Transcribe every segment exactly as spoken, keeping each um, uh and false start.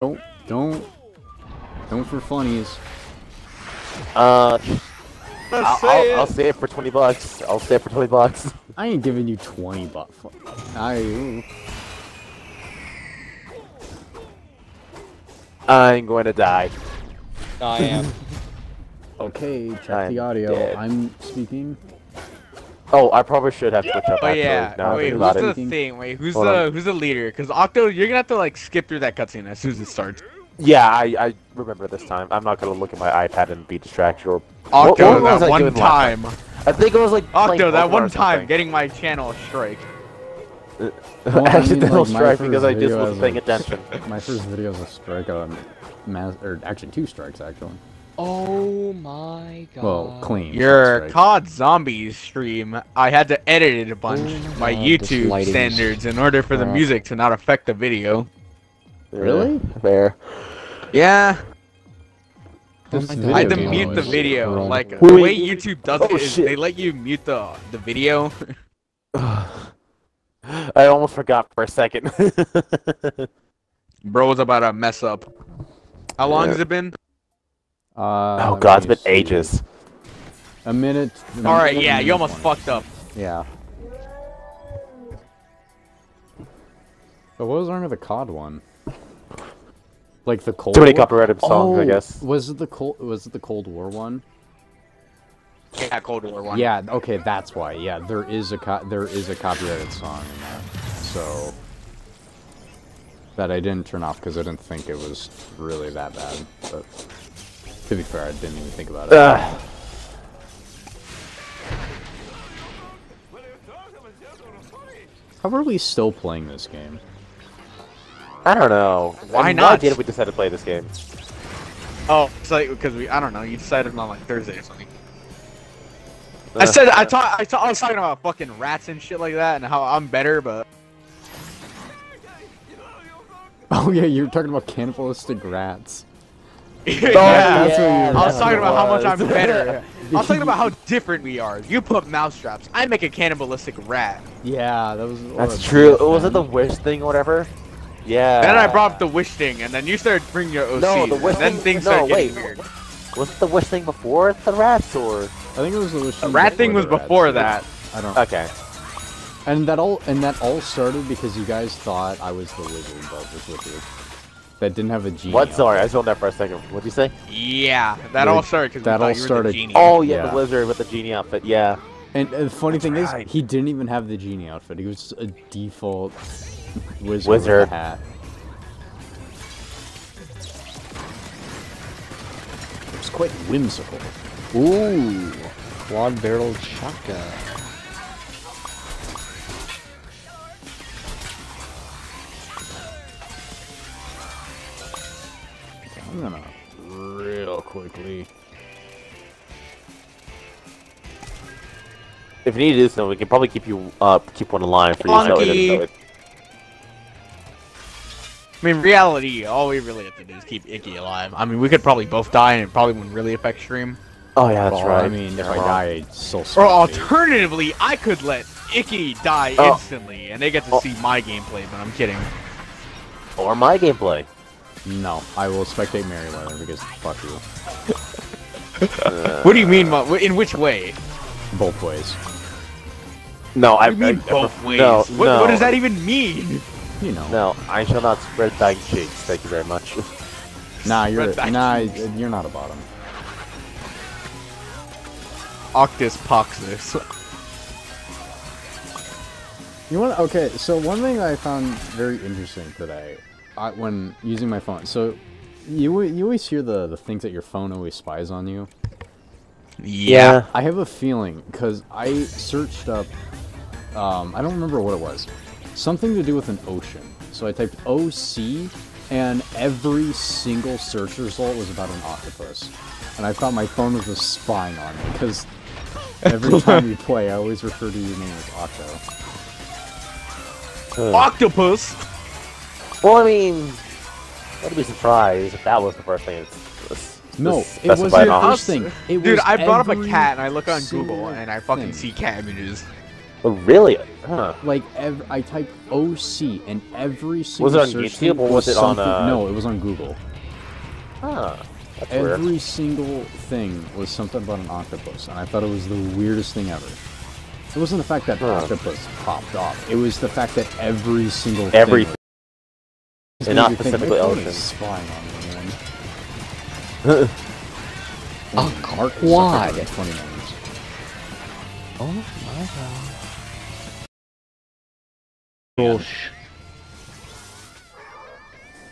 Don't, don't, don't for funnies. Uh, I'll, I'll, I'll say it for twenty bucks. I'll say it for twenty bucks. I ain't giving you twenty bucks. I. I'm going to die. I am. Okay, check I'm the audio. Dead. I'm speaking. Oh, I probably should have switched up. Oh yeah. No, wait, who's the anything. thing? Wait, who's Hold the on. who's the leader? Because Octo, you're gonna have to like skip through that cutscene as soon as it starts. Yeah, I I remember this time. I'm not gonna look at my iPad and be distracted. Or Octo, what, what that one time. Last? I think it was like Octo that one time getting my channel strike. Uh, well, accidental I mean, like, strike because I just wasn't paying attention. My first video was a strike on, mass or actually two strikes actually. Oh my god. Well, clean. Your right. C O D Zombies stream, I had to edit it a bunch. Oh my, my YouTube standards in order for the uh, music to not affect the video. Really? Fair. Yeah. Oh I had to mute the video. Wrong. Like, wait. The way YouTube does oh, it is shit. they let you mute the, the video. I almost forgot for a second. Bro was about to mess up. How long yeah. has it been? Uh, oh god, it's been see. ages. A minute. Alright, yeah, minute you almost twenty. Fucked up. Yeah. But what was wrong with the C O D one? Like the Cold War? Too many copyrighted songs, oh, I guess. Was it the Cold was it the Cold War one? Yeah, Cold War one. Yeah, okay, that's why. Yeah, there is a co there is a copyrighted song in that. So that I didn't turn off because I didn't think it was really that bad, but to be fair, I didn't even think about it. Uh. How are we still playing this game? I don't know. Why not? Why did we decide to play this game? Oh, it's like because we, I don't know, you decided on like Thursday or something. Uh. I said, I, ta I, ta I was talking about fucking rats and shit like that and how I'm better, but. Oh yeah, you were talking about cannibalistic rats. Yeah, yeah, that's yeah, I was talking about how much I'm better. I was talking about how different we are. You put mousetraps. I make a cannibalistic rat. Yeah, that was. That's was true. It was it the wish thing or whatever? Yeah. Then I brought up the wish thing, and then you started bringing your O C. No, the wish and thing. Then things no, started wait. Weird. Was it the wish thing before the rats, or? I think it was the wish thing. The rat thing was before that. I don't. Okay. And that all and that all started because you guys thought I was the wizard that was with you. That didn't have a genie. What? Sorry, I zoned that for a second. What'd you say? Yeah, that like, all started because that all started. The genie. Oh yeah, yeah, the lizard with the genie outfit. Yeah. And, and the funny That's thing right. is, he didn't even have the genie outfit. He was a default wizard, wizard. With a hat. It was quite whimsical. Ooh, quad barrel shotgun. I'm gonna real quickly. If you need to do so, we can probably keep you up, keep one alive for you. So I mean, reality, all we really have to do is keep Icky alive. I mean, we could probably both die, and it probably wouldn't really affect stream. Oh yeah, that's well, right. I mean, if I die, so sorry. Or alternatively, I could let Icky die oh. instantly, and they get to oh. see my gameplay. But I'm kidding. Or my gameplay. No, I will spectate Mary later because fuck you. uh, what do you mean? In which way? Both ways. No, I mean I, both I, ways. No, what, no. what does that even mean? You know. No, I shall not spread thy cheeks. Thank you very much. Nah, you're nah, cheeks. you're not a bottom. Octus Poxus. You want? Okay, so one thing I found very interesting today. I, when using my phone, so you you always hear the the things that your phone always spies on you. Yeah, I have a feeling because I searched up, um, I don't remember what it was, something to do with an ocean. So I typed O C, and every single search result was about an octopus, and I thought my phone was just spying on me because every time you play, I always refer to your name as Octo. Uh. Octopus. Well, I mean, I'd be surprised if that was the first thing. It's, it's, it's no, it was the first thing. It Dude, was I brought up a cat and I look on Google and I fucking thing. see cat images. Oh, really? Huh. Like, ev I typed O C and every single search... Was it on search YouTube or was, was it on... Uh... No, it was on Google. Huh. That's every weird. Single thing was something about an octopus, and I thought it was the weirdest thing ever. It wasn't the fact that huh. octopus popped off. It was the fact that every single every thing... Everything. And not specifically ocean. Spying on me, man. Oh, God. Why? twenty minutes. Oh, my God. Gosh.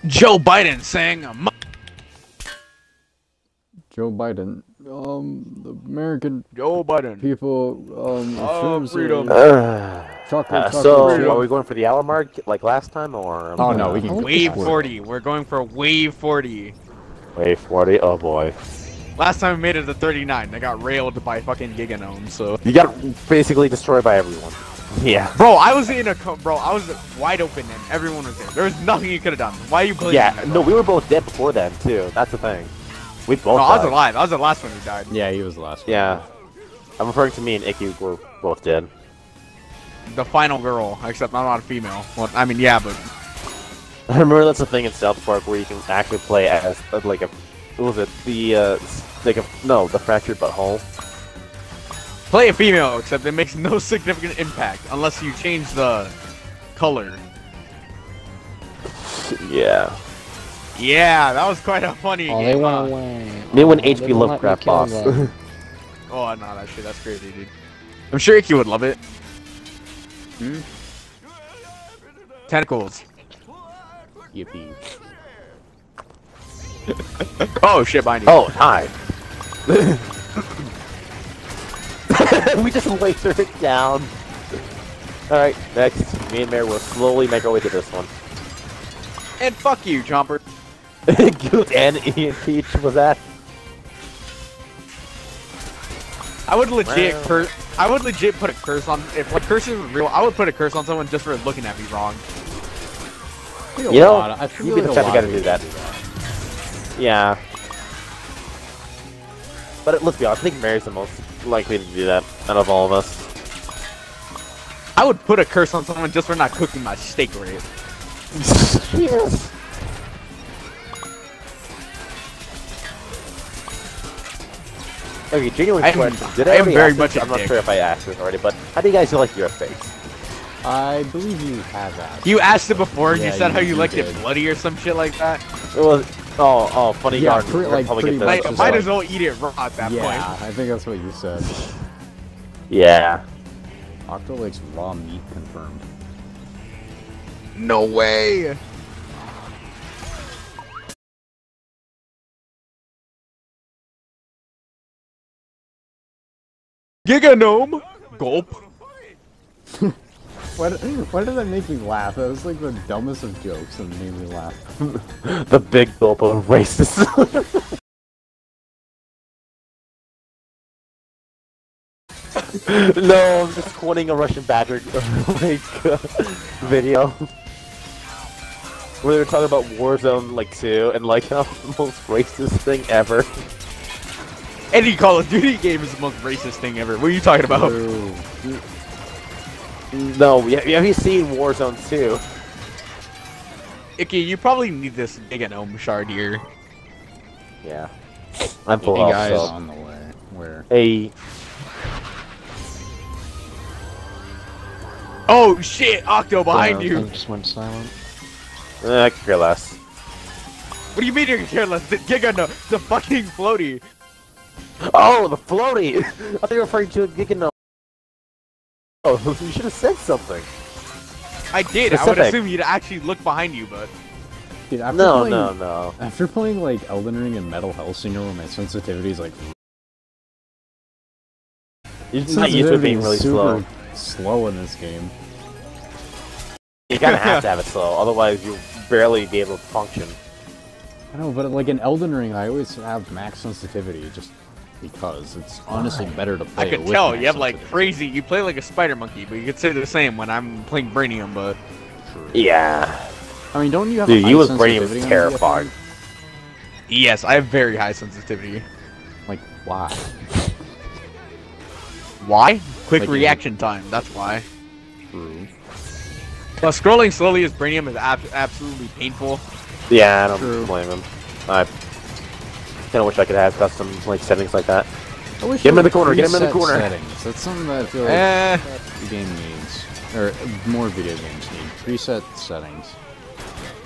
Joe Biden sang a m Joe Biden, um, the American Joe Biden people, um, oh, freedom. Uh, chocolate, uh, chocolate, so freedom. Are we going for the hour mark like last time, or? Oh no, we can. Wave forty. We're going for wave forty. Wave forty. Oh boy. Last time we made it to thirty-nine, I got railed by fucking GigaNome. So you got basically destroyed by everyone. Yeah. Bro, I was in a co bro, I was wide open and everyone was there. There was nothing you could have done. Why are you blaming Yeah, me, no, we were both dead before then too. That's the thing. We both. No, died. I was alive. I was the last one who died. Yeah, he was the last one. Yeah. I'm referring to me and Icky were both dead. The final girl, except I'm not a female. Well, I mean, yeah, but I remember that's a thing in South Park where you can actually play as like a, what was it? The uh, like a no, the fractured butthole. Play a female, except it makes no significant impact unless you change the color. Yeah. Yeah, that was quite a funny oh, game. They went away. They went H P Lovecraft boss. oh, no, that shit, that's crazy, dude. I'm sure Icky would love it. Hmm? Tentacles. Yippee. oh, shit, behind you. Oh, hi. we just lasered it down. Alright, next. Me and Mary will slowly make our way to this one. And fuck you, Chomper. Good and Ian Peach was that. I would legit wow. cur I would legit put a curse on if like curses were real, I would put a curse on someone just for looking at me wrong. You know, I feel you'd be the type of guy to do that. Yeah. But let's be honest, I think Mary's the most likely to do that out of all of us. I would put a curse on someone just for not cooking my steak right. Cheers. Okay, genuine question. Did I, I am very much this? I'm not dick. Sure if I asked this already, but how do you guys like your face? I believe you have asked. You asked it before, and yeah, you said you, how you, you liked did. It bloody or some shit like that. It was. Oh, oh, funny yeah, yard. Like, like, might like, as well eat it raw at that yeah, point. Yeah, I think that's what you said. yeah. Octo likes raw meat confirmed. No way! GigaNome! Gulp! why, do, why did that make me laugh? That was like the dumbest of jokes and made me laugh. the big gulp of racism. no, I'm just quoting a Russian Badger like, uh, video. Where they were talking about Warzone like two and like how the most racist thing ever. Any Call of Duty game is the most racist thing ever. What are you talking about? No, have you seen Warzone two? Icky, you probably need this GigaNome shard here. Yeah. I'm full hey guys. Off, so. On the way. Where? Hey. Oh shit! Octo behind yeah, you! I just went silent. Uh, I could care less. What do you mean you could care less? The GigaNome! The fucking floaty! Oh, the floaty! I thought you were referring to a GigaNome. Oh, you should have said something. I did, Specific. I would assume you'd actually look behind you, but... Dude, after no, playing, no, no. After playing like Elden Ring and Metal Hellsinger when my sensitivity is like... You're just not used to being really slow. Slow in this game. You kind of have to have it slow, otherwise you'll barely be able to function. I know, but like in Elden Ring, I always have max sensitivity just because it's honestly better to play. I could tell you have like crazy. You play like a spider monkey, but you could say the same when I'm playing Brainium. But True. yeah, I mean, don't you have? Dude, high you with Brainium is terrifying. Yes, I have very high sensitivity. Like why? Why? Quick like reaction you. time, that's why. True. But scrolling slowly as Brainium is ab absolutely painful. Yeah, I don't True. blame him. I kind of wish I could have custom like settings like that. I wish get him in the corner, get him in the corner. Settings. That's something that I feel like eh. the game needs. Or more video games need. Preset settings.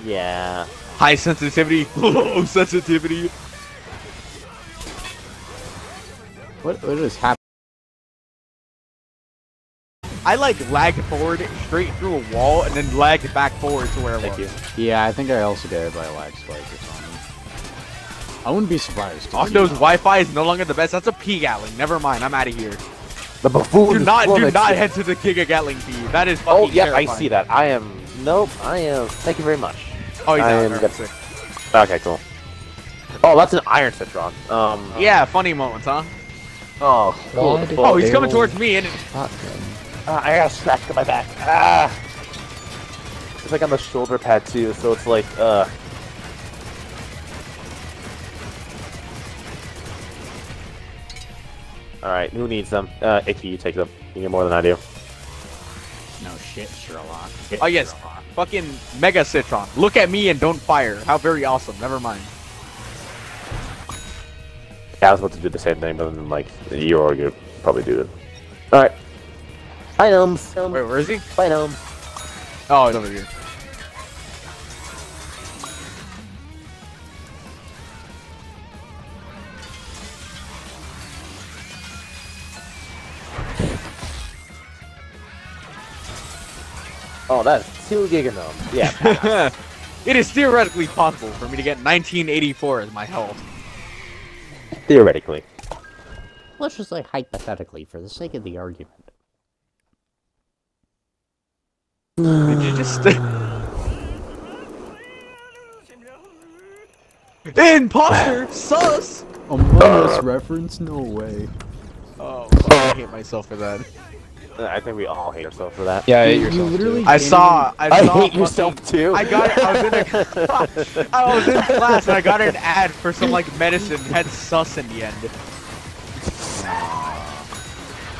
Yeah. High sensitivity, low sensitivity. What, what is happening? I like lag forward straight through a wall and then lag back forward to where I Thank was. You. Yeah, I think I also did it by a lag spike or something. I wouldn't be surprised. Octo's Wi-Fi is no longer the best. That's a P Gatling. Never mind, I'm out of here. The buffoon. Do not, do not head to the Giga Gatling P. That is fucking Oh yeah, terrifying. I see that. I am. Nope, I am. Thank you very much. Oh, he's I out. Am got sick. Okay, cool. Oh, that's an iron citron. Um. Yeah, funny moments, huh? Oh, cool. Oh, he's coming towards me, and. Uh, I got a scratch to my back. Ah! It's like on the shoulder pad too, so it's like, uh... Alright, who needs them? Uh, Icky, you take them. You need more than I do. No shit, Sherlock. Shit, oh yes, Sherlock. Fucking Mega Citron. Look at me and don't fire. How very awesome. Never mind. Yeah, I was about to do the same thing, but then, like, you or you probably do it. Alright. Bye, Gnomes. Wait, where is he? Bye, Gnomes. Oh, it's over here. Oh, that's two GigaNomes. Yeah. It is theoretically possible for me to get nineteen eighty-four as my health. Theoretically. Let's just say hypothetically, for the sake of the argument. Did you just Imposter! Sus! Among Us reference? No way. Oh, I hate myself for that. I think we all hate ourselves for that. Yeah, I hate yourself too. I saw, I saw. I hate yourself too. I got. I was in a, I was in class and I got an ad for some like medicine. It had sus in the end.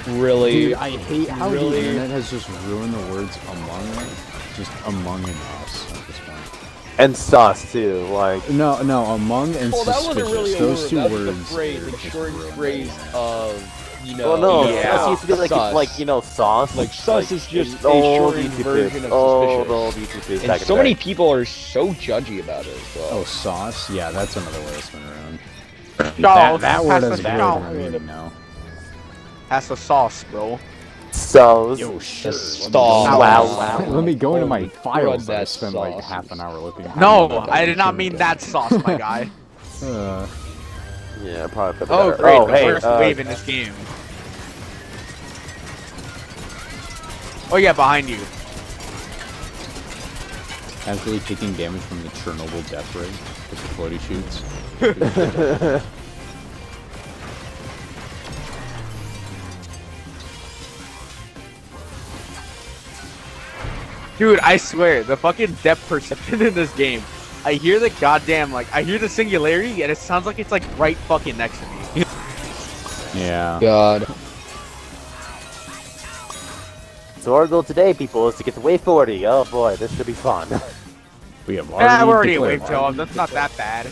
Really, dude, I hate how really... the internet has just ruined the words among us, just among and us at this point. And sus too, like no, no, among and well, suspicious. That wasn't really Those two that was words. The phrase, the short phrase of you know. Well, no, yeah. Sus used to be like like you know sauce. Like sus like, is just a shortened version of oh, suspicious. And so many people are so judgy about it as well. Oh, sauce? Yeah, that's another way it's been around. No, that, that word is really been now. That's the sauce, bro. So, yo, shit. Sure. Wow, wow. Let me go into my files that I spent sauce. like half an hour looking at. No, I did not mean that sauce, my guy. uh, yeah, probably. Oh, great. Oh, the hey, first uh, wave in this game. Oh, yeah, behind you. Actually taking damage from the Chernobyl death ray with the floaty shoots. Dude, I swear, the fucking depth perception in this game. I hear the goddamn, like, I hear the singularity, and it sounds like it's, like, right fucking next to me. Yeah. God. So our goal today, people, is to get to wave forty. Oh, boy, this should be fun. We have already yeah, we're already at wave twelve. That's not that bad.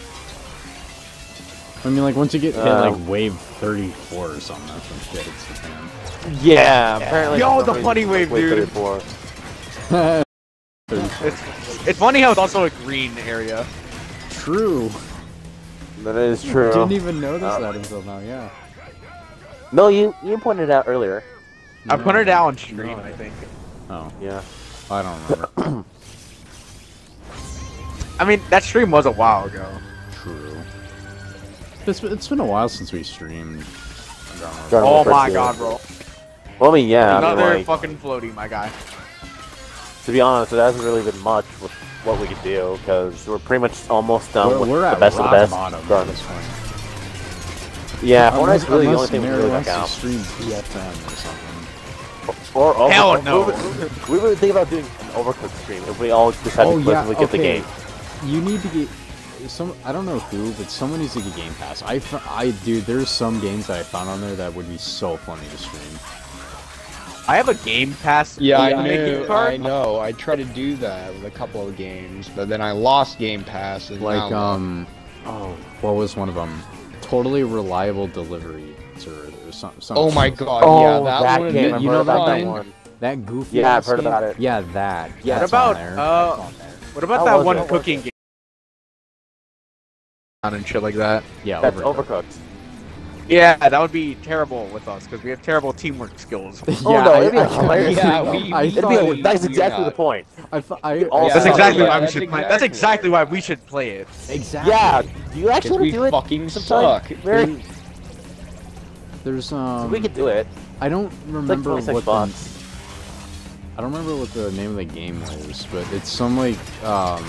I mean, like, once you get hit, uh, like, wave thirty-four or something, that's some shit. It's the thing. Yeah, yeah, apparently. Yo, the funny wave, like, dude. thirty-four. it's, it's funny how it's also a green area. True. That is true. I didn't even notice uh, that until now, yeah. No, you you pointed it out earlier. No, I pointed it out on stream, no, I think. Oh. Yeah. I don't remember. I mean, that stream was a while ago. True. It's, it's been a while since we streamed. Oh my god, bro. Well, I mean, yeah. Another I mean, like... fucking floaty, my guy. To be honest, it hasn't really been much with what we could do, because we're pretty much almost done we're, with we're the best of the best. At this point. Yeah, Fortnite's really the only thing we really like out. Or, or Hell over, no! We, we really think about doing an Overcooked stream if we all decided oh, to yeah, get okay. the game. You need to get some, I don't know who, but someone needs to get Game Pass. I, I, dude, there's some games that I found on there that would be so funny to stream. I have a Game Pass. Yeah, I know, I know. I tried to do that with a couple of games, but then I lost Game Pass. And like, um, oh, what was one of them? Totally Reliable Delivery service or something. Some oh my god, oh, yeah, that, that one. Game, you know about that one? That goofy. Yeah, I've heard about it. Yeah, that. Yeah, that's about, on there. Uh, that's on there. What about that, that one it, cooking game? And shit like that. Yeah, that's Overcooked. Overcooked. Yeah, that would be terrible with us because we have terrible teamwork skills. Yeah, oh no, it'd be hilarious. Yeah, we, we it'd be, it that's exactly the point. I, I, yeah, that's exactly yeah, why we should. Exactly. Play, that's exactly why we should play it. Exactly. Yeah, do you actually want to do it? Fucking suck. Very... There's um. So we could do it. I don't remember like what bucks. The. I don't remember what the name of the game was, but it's some like um,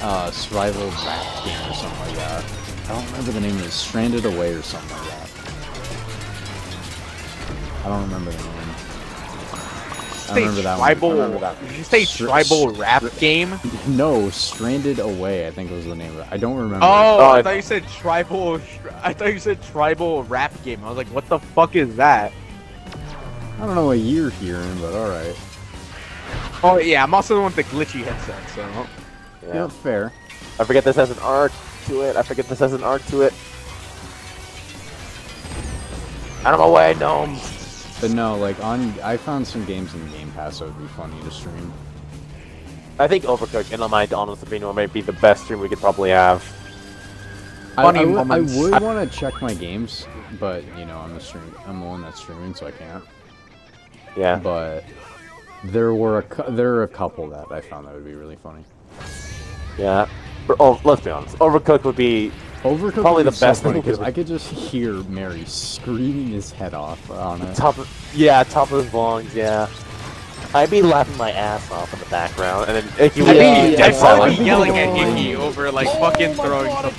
uh, survival back game or something like that. I don't remember the name of it. Stranded Away or something like that. I don't remember the name. I don't remember that tribal, one. I remember that one. Did you say Str Tribal Rap Game? No, Stranded Away I think was the name of it. I don't remember. Oh, oh I, I thought you said Tribal... I thought you said Tribal Rap Game. I was like, what the fuck is that? I don't know what you're hearing, but alright. Oh yeah, I'm also the one with the glitchy headset, so... Yeah, yeah fair. I forget this has an arc. To it. I forget this has an arc to it. Out of my way, gnome. But no, like on, I found some games in Game Pass that would be funny to stream. I think Overcooked, in my honest opinion, might be the best stream we could probably have. Funny I, I, would, I would want to check my games, but you know, I'm the stream, I'm the one that's streaming, so I can't. Yeah. But there were a, there were a couple that I found that would be really funny. Yeah. Oh, let's be honest. Overcooked would be Overcooked probably the best so thing because I could just hear Mary screaming his head off on it. Top of, yeah, top of his lungs. Yeah, I'd be laughing my ass off in the background, and then Icky would yeah, be yeah, I'd probably be yelling at Icky over like oh fucking throwing God,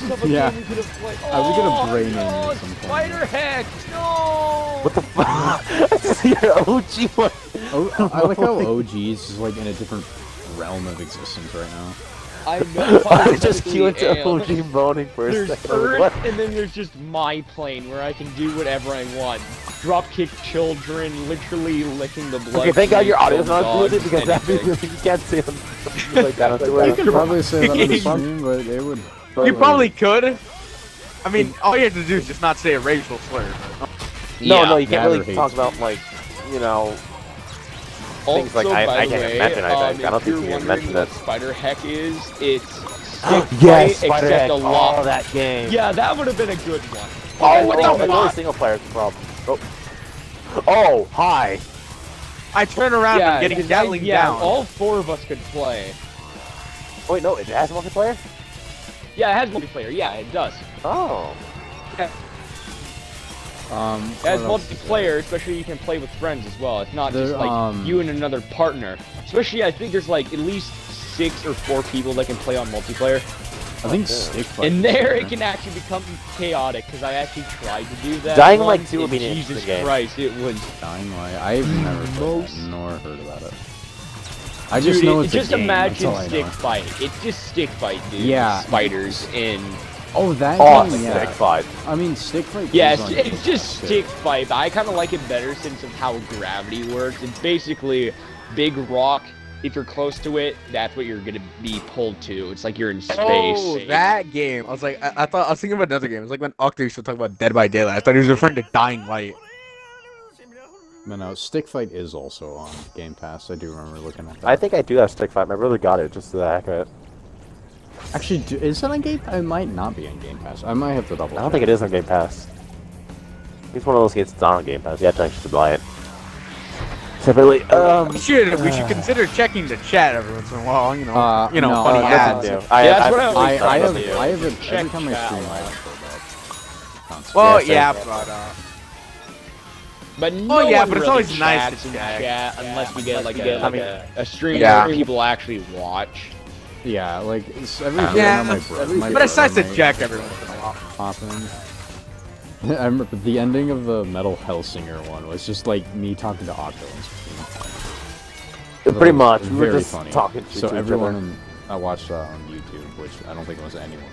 something. Yeah, we could have brain in Spider head. No. What the fuck? I just hear O G one. Oh, I like how O G is just like in a different realm of existence right now. I know I just queue into O G moaning for a There's second. Earth, and then there's just my plane where I can do whatever I want. Dropkick children, literally licking the blood. Okay, thank God your audio's not included because that means you can't see them. Like that you could probably say that on the stream, but it would. Probably... You probably could. I mean, all you have to do is just not say a racial slur. No, yeah, no, you can't really talk about like, you know. Things also, like I, I can't way, imagine I um, I don't think you can mention that. Spider Heck is it's Stick Fight yes, except a lot of that game. Yeah, that would have been a good one. Oh, oh what oh, the fuck? Single player's a problem. Oh. oh, hi. I turn around yeah, and I'm getting Gatling yeah, down. All four of us could play. Oh, wait, no, it has multiplayer. Yeah, it has multiplayer. Yeah, it does. Oh. Yeah. Um, As multiplayer, especially you can play with friends as well. It's not there, just like um, you and another partner. Especially, I think there's like at least six or four people that can play on multiplayer. I think Stick Fight. And there it can actually become chaotic because I actually tried to do that. Dying Light two would be an Jesus Christ, it would. Dying Light, I've never played that, nor heard about it. I just dude, know it, it's just a game. Imagine Stick Fight. It's just Stick Fight, dude. Yeah, spiders and. Oh, that oh, game, yeah. Stick Fight. I mean, Stick Fight. Yeah, it's, it's just Stick Fight, but I kind of like it better since of how gravity works. It's basically big rock. If you're close to it, that's what you're gonna be pulled to. It's like you're in space. Oh, that game. I was like, I, I thought I was thinking about another game. It's like when Octo used to talk about Dead by Daylight. I thought he was referring to Dying Light. No, no, Stick Fight is also on Game Pass. I do remember looking at that. I think I do have Stick Fight. My brother got it just to the heck of it. Actually, do, is that on Game Pass? It might not be on Game Pass. I might have to double check. I don't think it is on Game Pass. It's one of those games that's not on Game Pass. You have to actually buy it. Separately, um... We should, uh, we should consider checking the chat every once in a while, you know, uh, you know, no, funny ads. Yeah, that's I, what I, I, I have, I have, I have a, every time I stream, I have to go back. Well, yeah, yeah but, uh... But no oh yeah, but it's really always nice to chat, yeah, unless we get, like, we get, like, a, like a, a stream yeah. where people actually watch. Yeah, like, it's every uh, yeah, my breath, every, my but it's nice to check everyone. Popping. I remember the ending of the Metal Hellsinger one was just like me talking to Octo. Pretty much, we were just funny. Talking to so each everyone, other. I watched that on YouTube, which I don't think it was anyone.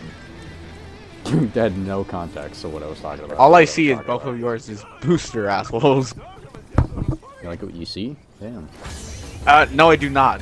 They had no context to what I was talking about. All I see is both of yours is booster assholes. You like what you see? Damn. Uh, no, I do not.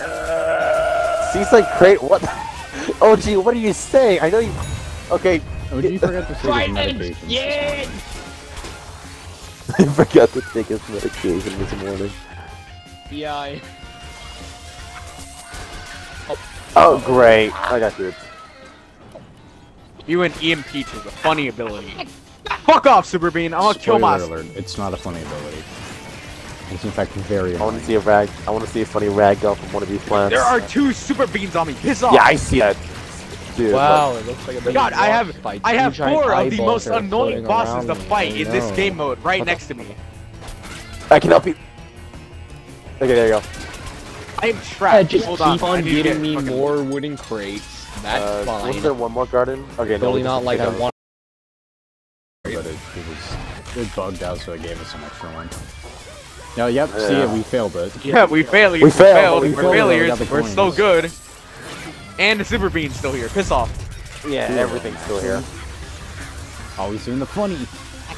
Uh... Seaside Crate? What? O G, what are you saying? I know you. Okay. O G it... forgot to take his medication. Yeah. I forgot to take his medication this morning. B I. Oh. Oh, great. I got you. You and E M P to the funny ability. Fuck off, Super Bean! I'll kill myself. It's not a funny ability. It's in fact very annoying. I want to see a rag. I want to see a funny ragdoll from one of these plants. There are two Super Beans on me. Piss off! Yeah, I see that. Dude, wow, like, it looks like a God, I have I have four of the most annoying bosses to fight in this game mode right next to me. I can help you. Okay, there you go. I am trapped. Just Hold keep on, on getting me more wooden crates. That's uh, fine. Was there one more garden? Okay, totally no, not like I want. But it, it was it bugged out, so it gave us an extra one. No, yep. Yeah. See, we failed it. Yeah, we failed. We failed. We failed. We're failures. We We're so good. And the Super Bean's still here. Piss off. Yeah, yeah. Everything's still here. Always doing the funny.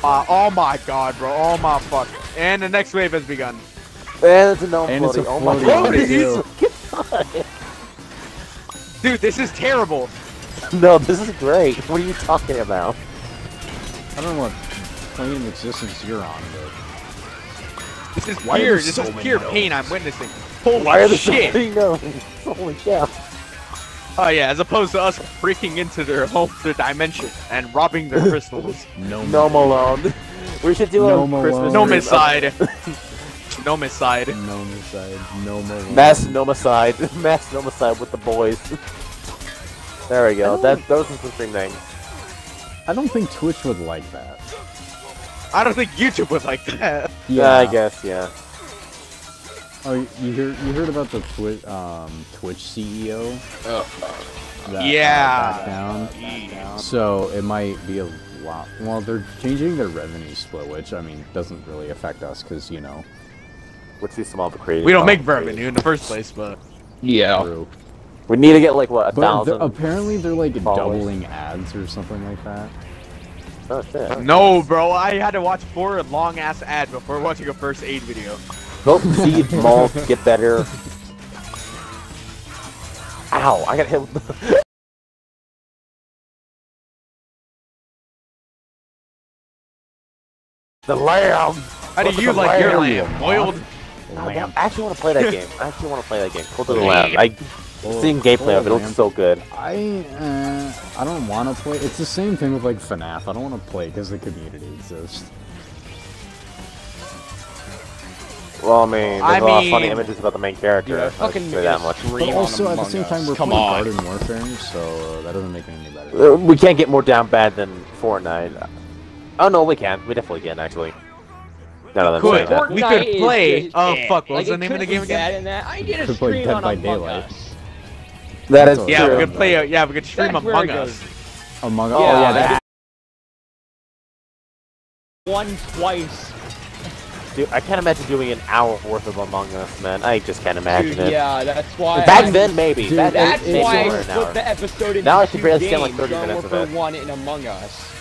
Uh, oh my god, bro. Oh my fuck. And the next wave has begun. And it's a no and floating. It's a oh my god. Get Dude, this is terrible! No, this is great. What are you talking about? I don't know what plane of existence you're on, but... This is why pure, this so is pure knows? Pain I'm witnessing. Holy why are shit! So holy cow. Oh yeah, as opposed to us freaking into their home, their dimension, and robbing their crystals. No, no Malone. We should do no a Christmas... Nomicide. Nomicide. Nomicide. Nomicide. Mass Nomicide. Mass Nomicide with the boys. There we go. That those are some things. I don't think Twitch would like that. I don't think YouTube would like that. Yeah, yeah I guess. Yeah. Oh, you heard you heard about the Twitch um Twitch C E O? Oh. That, yeah. Uh, back down. Back down. So it might be a lot. Well, they're changing their revenue split, which I mean doesn't really affect us because you know. Let's see some creative. We don't make revenue in the first place, but yeah, true. We need to get like what a but thousand. They're, apparently, they're like followers. Doubling ads or something like that. Oh shit! No, bro, I had to watch four long ass ads before watching a first aid video. Hope seed malt get better. Ow! I got hit. With the lamb. How do you like your lamb? Boiled. I actually want to play that game. I actually want to play that game. Pull to the lab. I well, seen gameplay of it. It looks so good. I uh, I don't want to play. It's the same thing with like FNAF. I don't want to play because the community exists. Well, I mean, there's I a lot mean, of funny images about the main character. Yeah, fucking that much. But also at the same time, we're Come playing on. Garden Warfare, so uh, that doesn't make it any better. We can't get more down bad than Fortnite. Oh no, we can. We definitely can actually. No, could. Like we could play. Just, oh fuck! What like was the name of the game again? That. I did a could stream play Dead on by Daylight. Us. That is yeah. True. We could play. A, yeah, we could stream That's Among Us. Among Us. Yeah, oh yeah. That one twice. Dude, I can't imagine doing an hour worth of Among Us, man. I just can't imagine dude, it. Yeah, that's why. Back I, then, maybe. Dude, that, that's maybe why I split the episode into now two games. Now I should barely get like thirty minutes of one in Among Us.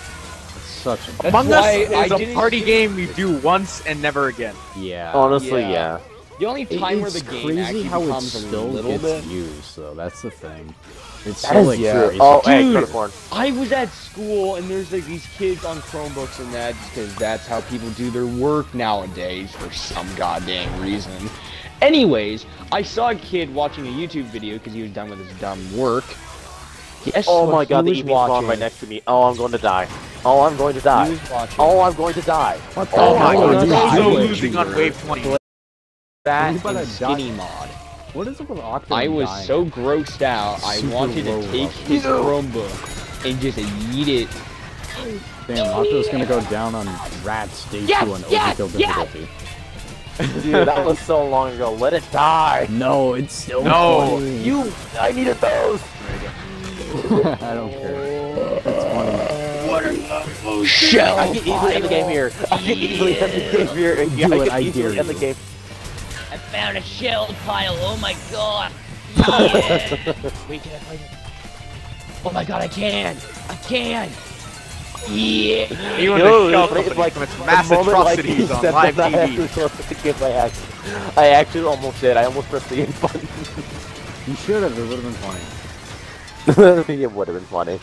Such a Among Us is a party game you do once and never again. Yeah. Honestly, yeah. yeah. The only time where the game actually becomes a little bit used, so that's the thing. It's so like crazy. Oh, dude, I was at school and there's like these kids on Chromebooks and that because that's how people do their work nowadays for some goddamn reason. Anyways, I saw a kid watching a YouTube video because he was done with his dumb work. Yes, oh my god, the E V's spawned right next to me. Oh, I'm going to die. Oh, I'm going to die. Oh, I'm going to die. What the oh, hell? I'm losing on wave twenty. That is skinny mod. What is up with Octo? I was dying? so grossed out, Super I wanted to take level. his Chromebook and just yeet it. Damn, Octo's gonna go down on Rat's Day yes, two on yes, Overkill yes. difficulty. Dude, that was so long ago. Let it die. No, it's still no. Funny. You, I needed those. I don't care. It's funny. What are you? Shell. I can easily end the game here. I can easily end the game here. Yeah, I can easily end the game. I found a shell pile. Oh my god. Yeah. Wait, can I play it? Oh my god, I can. I can. Yeah. You know, it's like mass atrocities on live T V. I actually almost did. I almost pressed the end button. You should have. It would have been funny. It would have been funny.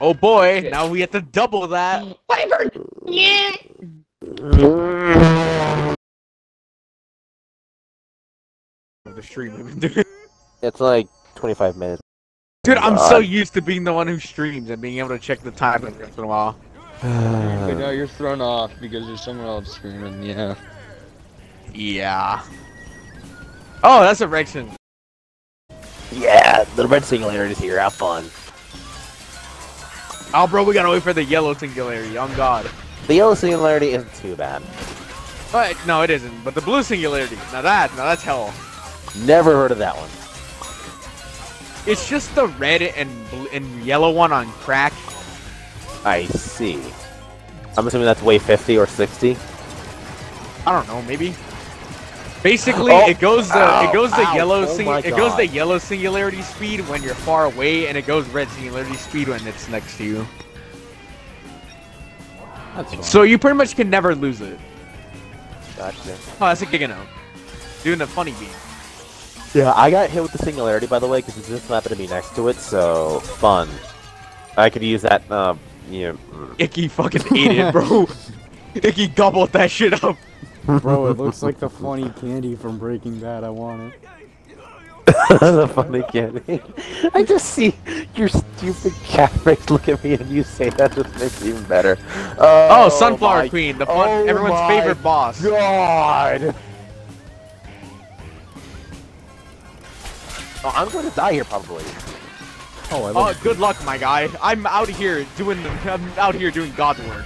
Oh boy, now we have to double that. Wyvern! Yeah! The stream. It's like twenty-five minutes. Dude, I'm uh, so used to being the one who streams and being able to check the time every once in a while. But now you're thrown off because there's someone else screaming, yeah. Yeah. Oh, that's a Rexon. Yeah, the red singularity is here. Have fun. Oh, bro, we gotta wait for the yellow singularity. On God. The yellow singularity isn't too bad. But no, it isn't. But the blue singularity. Now that, now that's hell. Never heard of that one. It's just the red and blue and yellow one on crack. I see. I'm assuming that's way fifty or sixty. I don't know. Maybe. Basically, oh, it goes the ow, it goes the ow, yellow oh it goes the yellow singularity speed when you're far away, and it goes red singularity speed when it's next to you. That's so you pretty much can never lose it. Gotcha. Oh, that's a GigaNome doing the funny beat. Yeah, I got hit with the singularity by the way because it just happened to be next to it, so fun. I could use that. Um, yeah. Icky fucking ate it, bro. Icky gobbled that shit up. Bro, it looks like the funny candy from Breaking Bad. I want it. The funny candy. I just see your stupid cat face look at me and you say that just makes it even better. Oh, oh Sunflower my, Queen, the fun, oh everyone's favorite boss. God. Oh, I'm going to die here probably. Oh, I love oh good luck, my guy. I'm out here doing. I'm out here doing God's work.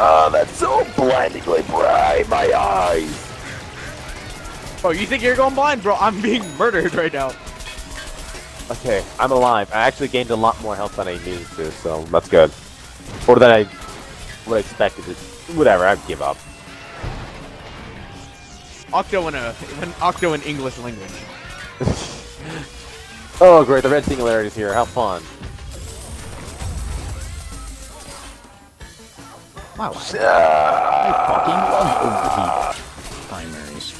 Oh, that's so blindingly bright, my eyes! Oh, you think you're going blind, bro? I'm being murdered right now. Okay, I'm alive. I actually gained a lot more health than I needed to, so that's good. Or than I would expect it to. Whatever, I give up. Octo in a, an Octo in English language. Oh, great, the red singularity is here. How fun. Wow, I fucking love O G primaries.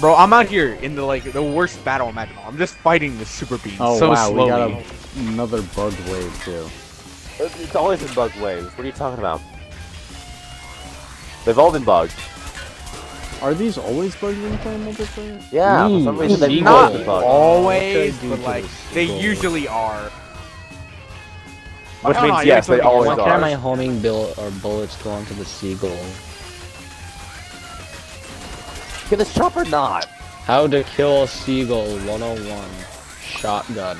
Bro, I'm out here in the like the worst battle imaginable. I'm just fighting the super beam oh, so wow, slowly. We got a, another bug wave too. It's always been bug waves. What are you talking about? They've all been bugged. Are these always bugs when you play multiplayer? Yeah, mm. for some reason they're not bugs. Always, but like they usually are. Which means know, yes, they always are. Why can't my homing bill or bullets go onto the seagull? Can this chopper not? How to kill a seagull one oh one shotgun.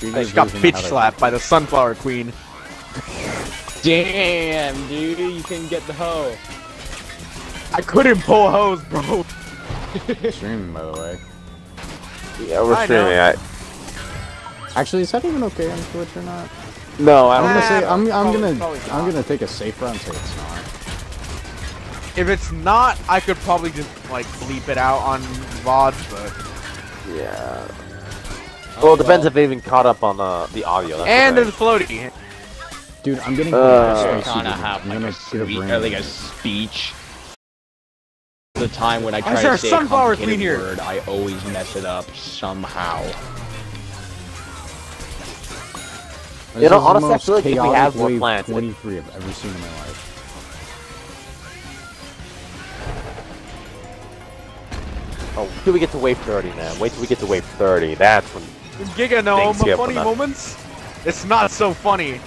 I just got bitch slapped by the Sunflower Queen. Damn, dude, you can get the hoe. I couldn't pull hose, bro. Streaming, by the way. Yeah, we're I streaming. I... Actually, is that even okay on Twitch or not? No, I don't nah, say, I'm, I'm probably, gonna. Probably I'm gonna take a safe round so it's not. If it's not, I could probably just like bleep it out on V O D, but yeah. Well, oh, it depends well. if they even caught up on uh, the audio. That's and there's floaty. Dude, I'm getting. Uh, kind of have like, a, like a speech. The time when I try to say a complicated word, I always mess it up somehow. You know, honestly, I feel like if we have more plants, twenty-three I've ever seen in my life. Oh, till we get to wave thirty, man. Wait till we get to wave thirty. That's when. GigaNome, funny moments. It's not so funny.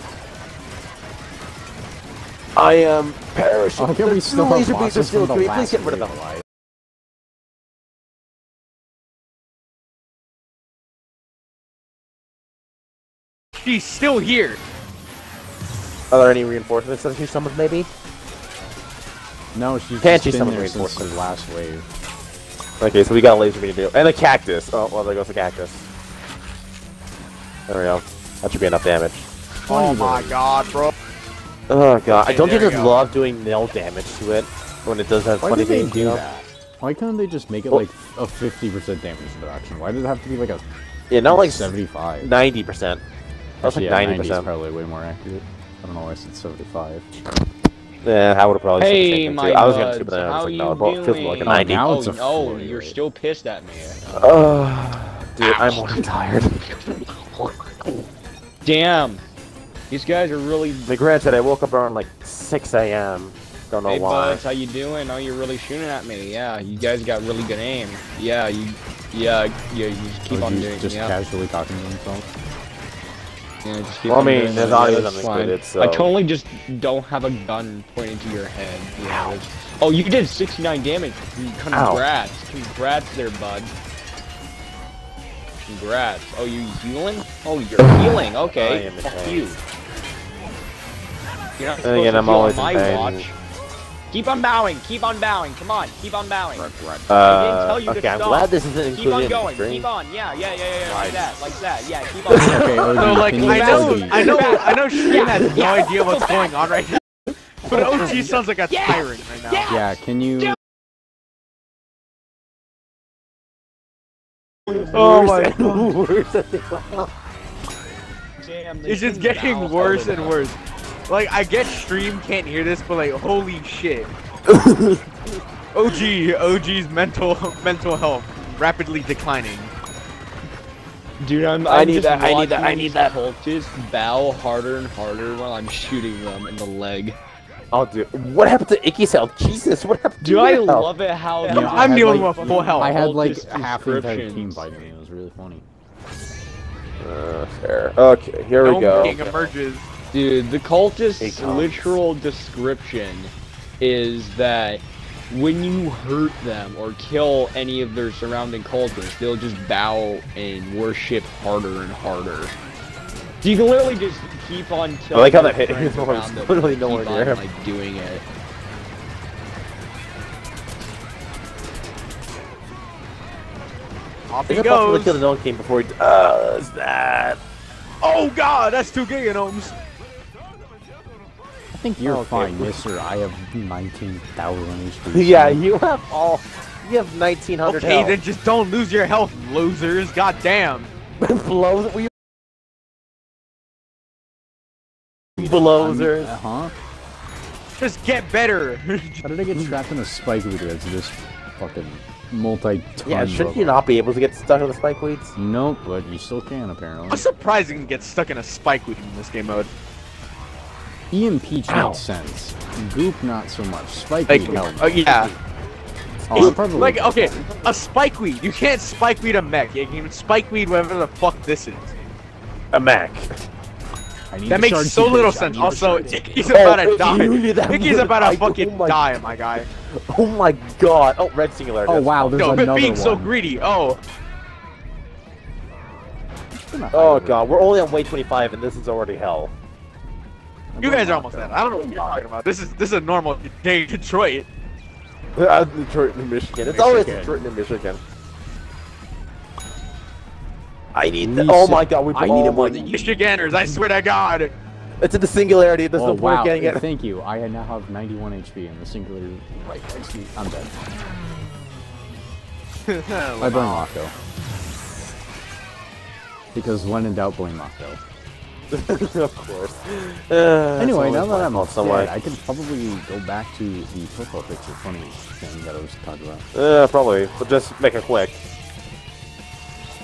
I am perishing. Oh, can we still have laser beams are still three. Please get rid of them. She's still here. Are there any reinforcements that she summoned, maybe? No, she's Can't she summon reinforcements last wave. Okay, so we got a laser beam to do. And a cactus. Oh, well, there goes the cactus. There we go. That should be enough damage. Oh my god, bro. Oh god. Okay, don't you just go. love doing nil damage to it when it does that funny thing? Do that? Why can't they just make it well, like a fifty percent damage reduction? Why does it have to be like a yeah, not like seventy-five? ninety percent. That's like yeah, ninety percent. ninety is probably way more accurate. I don't know why I said seventy-five. Yeah, I would have probably hey, said the same thing too. I was going to, but then I was like, no, it feels like a ninety. Oh, it's a oh you're still pissed at me. Oh, uh, dude, I'm already tired. Damn. These guys are really... Like, granted, I woke up around like six A M Don't know hey, why. Hey, Buzz, how you doing? Oh, you're really shooting at me. Yeah, you guys got really good aim. Yeah, you... Yeah, yeah, you just keep on doing it. Just yeah. casually talking to himself? Yeah, just keep well, on I mean, doing there's audio that's included, so... I totally just don't have a gun pointed to your head. You know? Oh, you did sixty-nine damage. Congrats. Ow. Congrats there, bud. Congrats. Oh, you healing? Oh, you're healing. Okay. Fuck you. You're not supposed again, to I'm always my watch. Keep on bowing. Keep on bowing. Come on. Keep on bowing. Uh, I didn't tell you okay, to I'm stop. glad this isn't Keep on going. Screen. Keep on. Yeah, yeah, yeah, yeah. yeah. Like that. Like that. Yeah, keep on. Okay, O G, so, like, I know, I know, I know Shreem has no idea what's going on right now. But O G sounds like a tyrant right now. Yeah, can you... Oh my god. It's just getting worse and worse. Like, I guess Stream can't hear this, but like, holy shit. O G, O G's mental mental health rapidly declining. Dude, I'm. I need that. I need that. I need that. Just bow harder and harder while I'm shooting them in the leg. Oh, dude, what happened to Icky's health? Jesus, what happened to Dude, I health? love it how... Yeah, no, I'm the only one with full health. I had, like, half the entire team fighting me. It was really funny. Uh, fair. Okay, here no we go. Emerges. Dude, the cultist's literal description is that when you hurt them or kill any of their surrounding cultists, they'll just bow and worship harder and harder. So you can literally just keep on killing. I like how that hit his arms. Literally nowhere near him. Like doing it. Off he goes. Kill the gnome king before he does that. Oh god, that's two GigaNomes. I think you're oh, okay. fine, yes sir. I have nineteen thousand H P. Yeah, you have all. You have nineteen hundred. Okay, health. Then just don't lose your health, losers. Goddamn. Blows. We Blowzers. Uh huh. Just get better. How did I get trapped in a spike weed that's just fucking multi-ton? Yeah, shouldn't you not be able to get stuck in the spike weeds? Nope, but you still can apparently. I'm surprised you can get stuck in a spike weed in this game mode. E M P makes sense. Goop not so much. Spike like, weed. No. Oh yeah. Oh, probably like okay, a spike weed. You can't spike weed a mech. You can spike weed whatever the fuck this is. A mech. That makes so little sense. Also, Icky's about to die. Icky's about to fucking die, my guy. Oh my god. Oh, red singular. Oh wow, there's another one. Being so greedy. Oh. Oh god, we're only on wave twenty-five, and this is already hell. You guys are almost at it. I don't know what you're talking about. This is this is a normal day in Detroit. Detroit, New Michigan. It's always Detroit, New Michigan. I need the, oh my god, we I need more than Michiganders, I swear to god! It's in the singularity, there's oh, no point wow. getting it. Thank you, I now have ninety-one H P and the singularity right next to me. I'm dead. I blame Octo. Because when in doubt, blame Octo. Of course. Uh, anyway, now that I'm all somewhere, I can probably go back to the profile picture funny thing that I was talking about. Uh, probably, but just make it quick.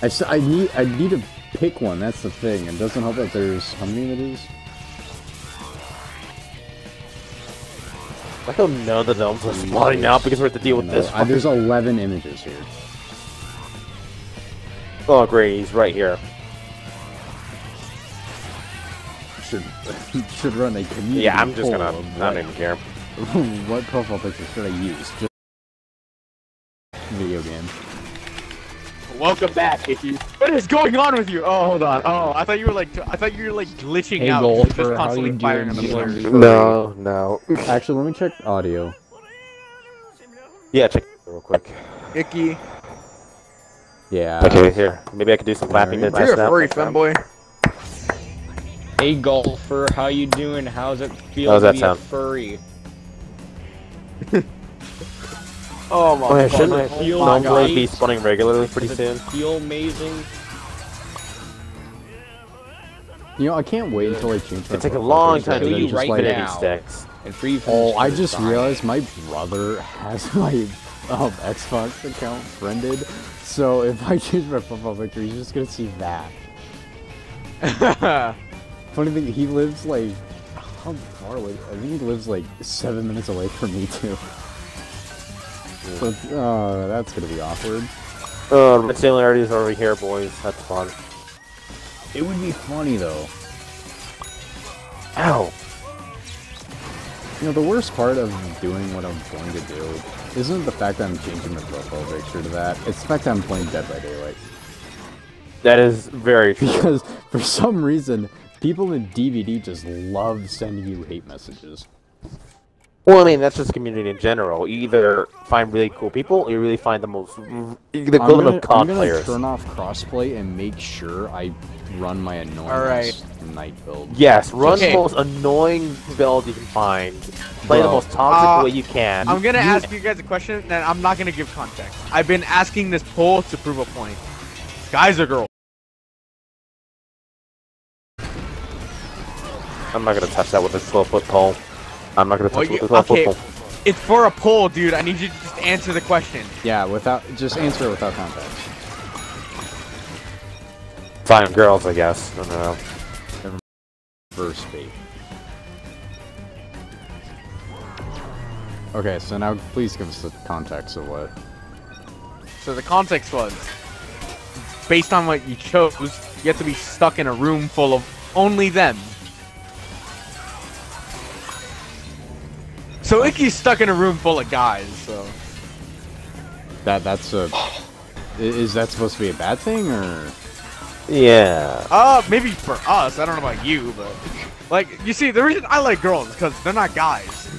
I, I need I need to pick one, that's the thing. It doesn't help that there's how many it is. I don't know the numbers are flying out because we have to deal with this one. There's eleven images here. Oh great, he's right here. Should should run a community. Yeah, I'm just gonna not even care. What profile picture should I use? Just video game. Welcome back, Icky. What is going on with you? Oh, hold on. Oh, I thought you were like, I thought you were like glitching hey, out. Just constantly firing on the players. No, no. Actually, let me check audio. Yeah, check it real quick. Icky. Yeah. Okay, here. Maybe I could do some clapping. Right. You're a furry fanboy. Hey golfer, how you doing? How's it feel How's that to be sound? a furry? Oh my, oh, yeah, shouldn't I normally oh be spawning regularly pretty Does soon? Feel amazing. You know, I can't wait yeah. until I change my It takes a long time to use right like now. Sticks. And free oh, I just side. realized my brother has my um, Xbox account friended, so if I change my profile picture, he's just gonna see that. Funny thing, he lives like how far away? I think he lives like seven minutes away from me too. So, oh, that's gonna be awkward. Uh, my similarity is over here, boys. That's fun. It would be funny, though. Ow! You know, the worst part of doing what I'm going to do isn't the fact that I'm changing my profile picture to that, it's the fact that I'm playing Dead by Daylight. That is very true. Because, for some reason, people in D V D just love sending you hate messages. Well, I mean, that's just community in general. You either find really cool people, or you really find the most... the equivalent of C O D players. I'm gonna turn off crossplay and make sure I run my annoying right. night build. Yes, run okay. the most annoying build you can find. Play Bro. the most toxic uh, way you can. I'm gonna you... ask you guys a question, and I'm not gonna give context. I've been asking this poll to prove a point. Guys or girls? I'm not gonna touch that with a twelve foot pole. I'm not gonna touch well, you, with okay. football. It's for a poll, dude. I need you to just answer the question. Yeah, without just answer it without context. Fine, girls, I guess. I don't know. Never mind. First beat. Okay, so now please give us the context of what. So the context was based on what you chose. You have to be stuck in a room full of only them. So Icky's stuck in a room full of guys, so... That, that's a... Is that supposed to be a bad thing, or...? Yeah... Uh, maybe for us, I don't know about you, but... Like, you see, the reason I like girls is because they're not guys.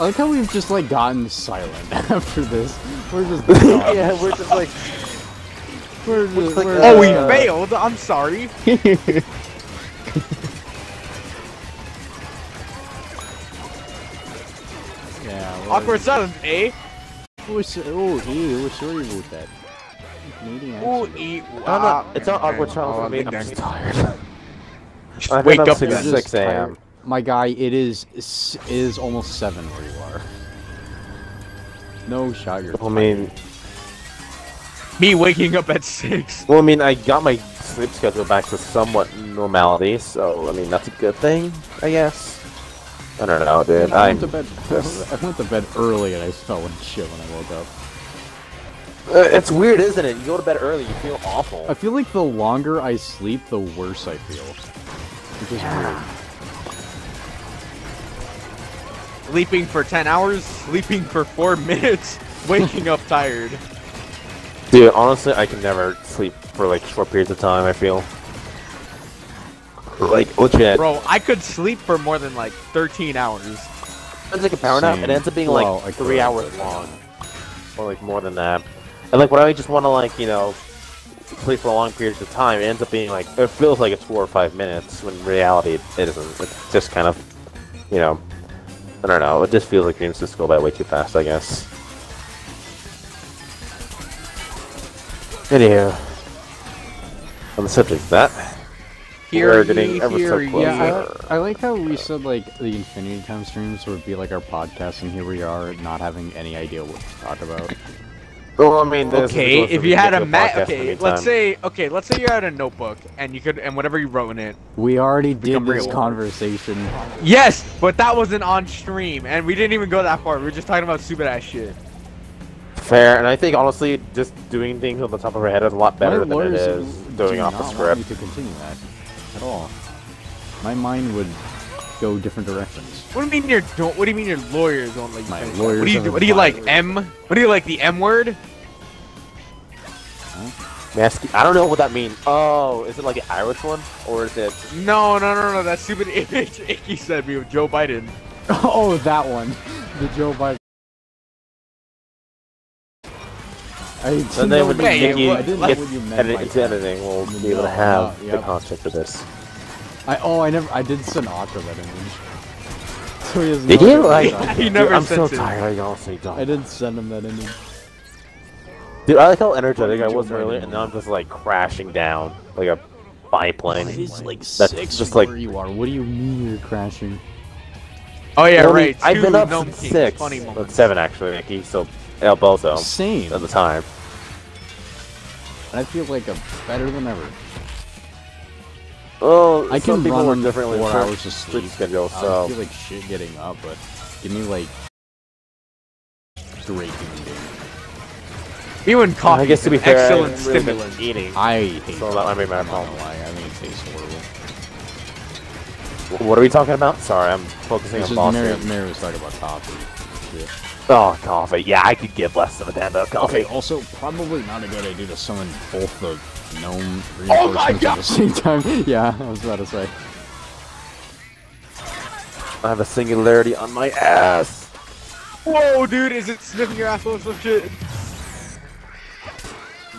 I like how we've just, like, gotten silent after this. We're just... yeah, we're just like... We're just, we're like we're, oh, we uh... failed! I'm sorry! Awkward silence, eh? Oh, ew, we're sorry about that. Oh, ew, wow. It's not awkward silence for me, I'm tired. Wake up at six A M My guy, it is it is almost seven where you are. No shot, you're I mean... Me waking up at six? Well, I mean, I got my sleep schedule back to somewhat normality, so, I mean, that's a good thing, I guess. I don't know, dude. I went, to bed, I went to bed early and I felt like shit when I woke up. Uh, it's weird, isn't it? You go to bed early, you feel awful. I feel like the longer I sleep, the worse I feel. Which is yeah. weird. Sleeping for ten hours, sleeping for four minutes, waking up tired. Dude, honestly, I can never sleep for like short periods of time, I feel. Like, legit. Bro, I could sleep for more than, like, thirteen hours. It's like a power nap, and it ends up being, like, well, three hours long. Or, like, more than that. And, like, when I just want to, like, you know, sleep for long periods of time, it ends up being, like, it feels like it's four or five minutes, when in reality, it isn't. It's just kind of, you know, I don't know. It just feels like dreams just go by way too fast, I guess. Anyhow. On the subject of that... We're getting ever so close. Yeah, I, I like how we said like the Infinity Time streams would be like our podcast, and here we are not having any idea what to talk about. Well, I mean, okay, if you had a map, okay, let's say, okay, let's say you had a notebook and you could, and whatever you wrote in it. We already did this conversation. Yes, but that wasn't on stream, and we didn't even go that far. We were just talking about stupid ass shit. Fair, and I think honestly, just doing things on the top of our head is a lot better than it is doing off the script. I don't want you to continue that at all. My mind would go different directions. What do you mean your don't? What do you mean your lawyers don't like? My lawyers. What do you do? What do you like? M? What do you like? The M word? I don't know what that means. Oh, is it like an Irish one, or is it? No, no, no, no. That stupid image Icky sent me of Joe Biden. Oh, that one. The Joe Biden. I didn't know what you meant. It's editing. We'll be able to have the concept of this. I oh, I never. I did send Octo that image. So he has no did you? Like, yeah, he never dude, sent I'm so it. tired of y'all say dumb. I didn't send him that image. Dude, I like how energetic I was earlier, and now I'm just like crashing down like a biplane. It is like That's six just where like you are. What do you mean you're crashing? Oh yeah, well, right. I've been up since six, well, seven actually, Icky. So El Bozo. Same at the time. And I feel like I'm better than ever. Oh, I some can people run are differently four hours of sleep schedule, so I feel like shit getting up, but give me like great eating. Even coffee, I guess to be fair, excellent I really stimulant eating. I hate so that might be my problem. I mean, it tastes horrible. What are we talking about? Sorry, I'm focusing this on boss. Mary, Mary was talking about coffee. Yeah. Oh, coffee. Yeah, I could give less than a damn about coffee. Okay, also probably not a good idea to summon both the. Gnome oh my God. At the same time. Yeah, I was about to say. I have a singularity on my ass. Whoa, dude, is it sniffing your asshole or some shit?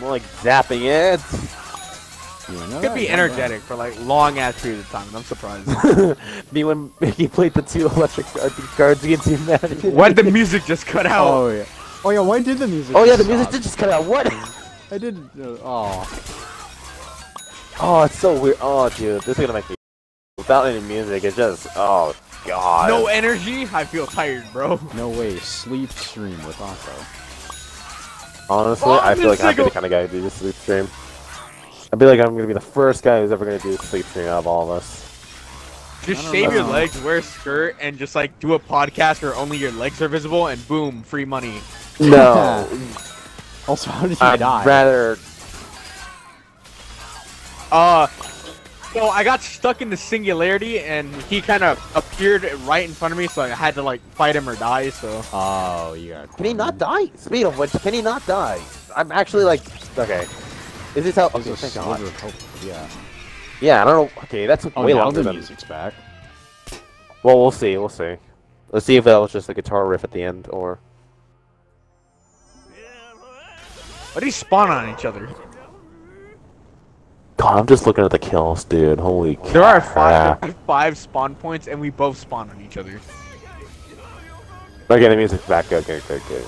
More like zapping it. You know it could be energetic that. for like long ass periods of time. I'm surprised. Me when Mickey played the two electric cards against humanity. Why did the music just cut out? Oh yeah. Oh yeah. Why did the music? Oh yeah, the music stop? did just cut out. What? I didn't. Uh, oh. Oh, it's so weird. Oh, dude, this is gonna make me without any music. It's just. Oh, God. No energy. I feel tired, bro. No way. Sleep stream with Octo. Honestly, oh, I feel like I'm the kind of guy to do the sleep stream. I feel like I'm gonna be the first guy who's ever gonna do a sleep stream out of all of us. Just shave know. your legs, wear a skirt, and just like do a podcast where only your legs are visible, and boom, free money. No. Also, how did you I'd die? I'd rather... Uh... So, I got stuck in the singularity, and he kind of appeared right in front of me, so I had to, like, fight him or die, so... Oh, yeah. Can he not die? Speed of which, can he not die? I'm actually, like... Okay. Is this how... Okay, thank God. Yeah. Yeah, I don't know... Okay, that's oh, way yeah, longer than... the music's back. Well, we'll see, we'll see. Let's see if that was just a guitar riff at the end, or... Why do you spawn on each other? God, I'm just looking at the kills, dude. Holy crap. There are five, five spawn points, and we both spawn on each other. Okay, the music's back. Okay, okay, okay.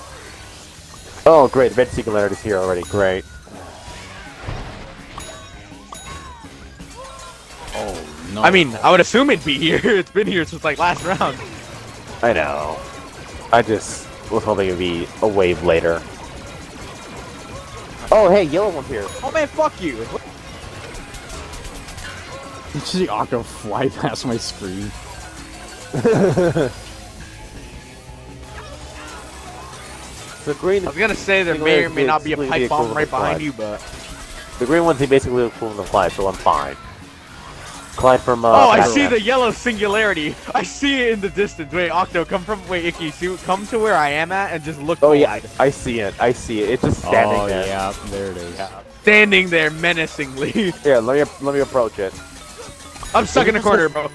Oh, great. Red Singularity's here already. Great. Oh, no. I mean, I would assume it'd be here. It's been here since, like, last round. I know. I just was hoping it'd be a wave later. Oh, hey, yellow one's here. Oh, man, fuck you. Did you see Octo fly past my screen? The green. I was gonna say there may or may not be a pipe bomb right behind you, but... The green one's basically equivalent to fly, so I'm fine. Clyde from, uh... Oh, I see the yellow singularity. I see it in the distance. Wait, Octo, come from... Wait, Icky, see, come to where I am at and just look... Oh, yeah, I, I see it. I see it. It's just standing oh, there. Oh, yeah, there it is. Yeah. Standing there menacingly. Yeah, let me let me approach it. I'm stuck in the corner, bro.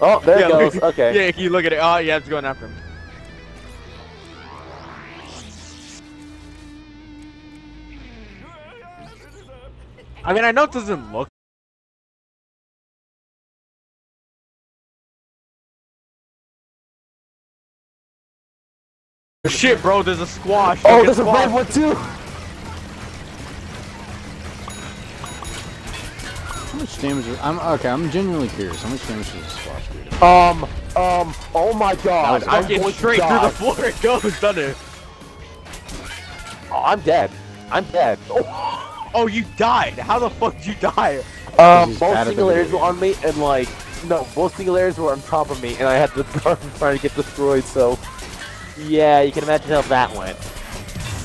Oh, there yeah, it goes. Look, okay. Yeah, Icky, look at it. Oh, yeah, it's going after him. I mean, I know it doesn't look... Shit, bro, there's a squash. Oh, there's a red one too. How much damage? Is, I'm okay. I'm genuinely curious. How much damage does a squash do? Um, um. Oh my God! I'm going straight through the floor. It goes, doesn't it? Oh, I'm dead. I'm dead. Oh, oh, you died. How the fuck did you die? Um, both singulaires were on me, and like, no, both singulaires were on top of me, and I had to start trying to get destroyed. So, yeah, you can imagine how that went.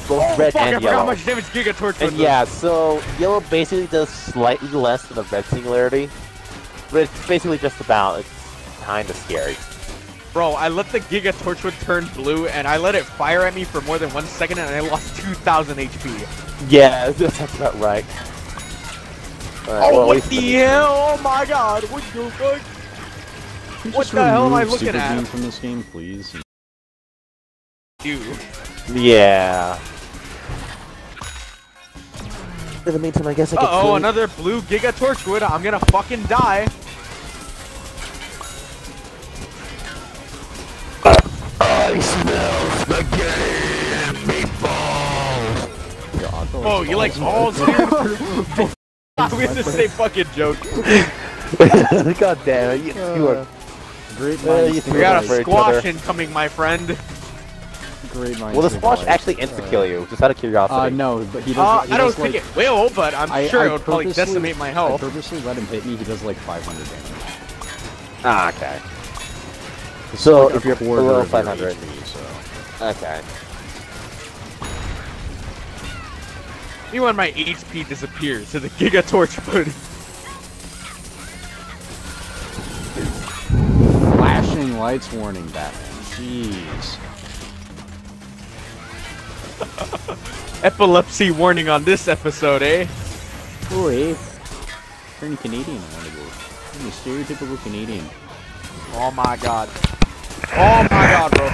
Both oh, red fuck, and I yellow. How much damage Giga Torch and yeah, so yellow basically does slightly less than the red singularity, but it's basically just about. It's kind of scary. Bro, I let the Giga Torchwood turn blue, and I let it fire at me for more than one second, and I lost two thousand H P. Yeah, that's about right. Right, oh, well, what the hell? Oh my god, what the fuck? What the hell am I looking at? Game from this game, please. Dude. Yeah. In the meantime, I guess I can. Uh oh, another blue Giga Torchwood. I'm gonna fucking die. I smell spaghetti meatballs. Oh, you like balls, dude? We have the same fucking joke. God damn it, you, you are... Great minds. We got a squash incoming, my friend. Great minds. Well, the squash actually insta-kill you, just out of curiosity. Uh, no, but he does... Uh, he I does, don't like, think it will, but I'm I, sure I it would probably decimate my health. I purposely let him hit me, he does like five hundred damage. Ah, okay. So, like if you're below five hundred. H P, so. Okay. Even when my H P disappears to so the Giga Torchwood. Flashing lights warning, Batman. Jeez. Epilepsy warning on this episode, eh? Boy, turn Canadian. I want to go. I'm a stereotypical Canadian. Oh my god. Oh my god, bro.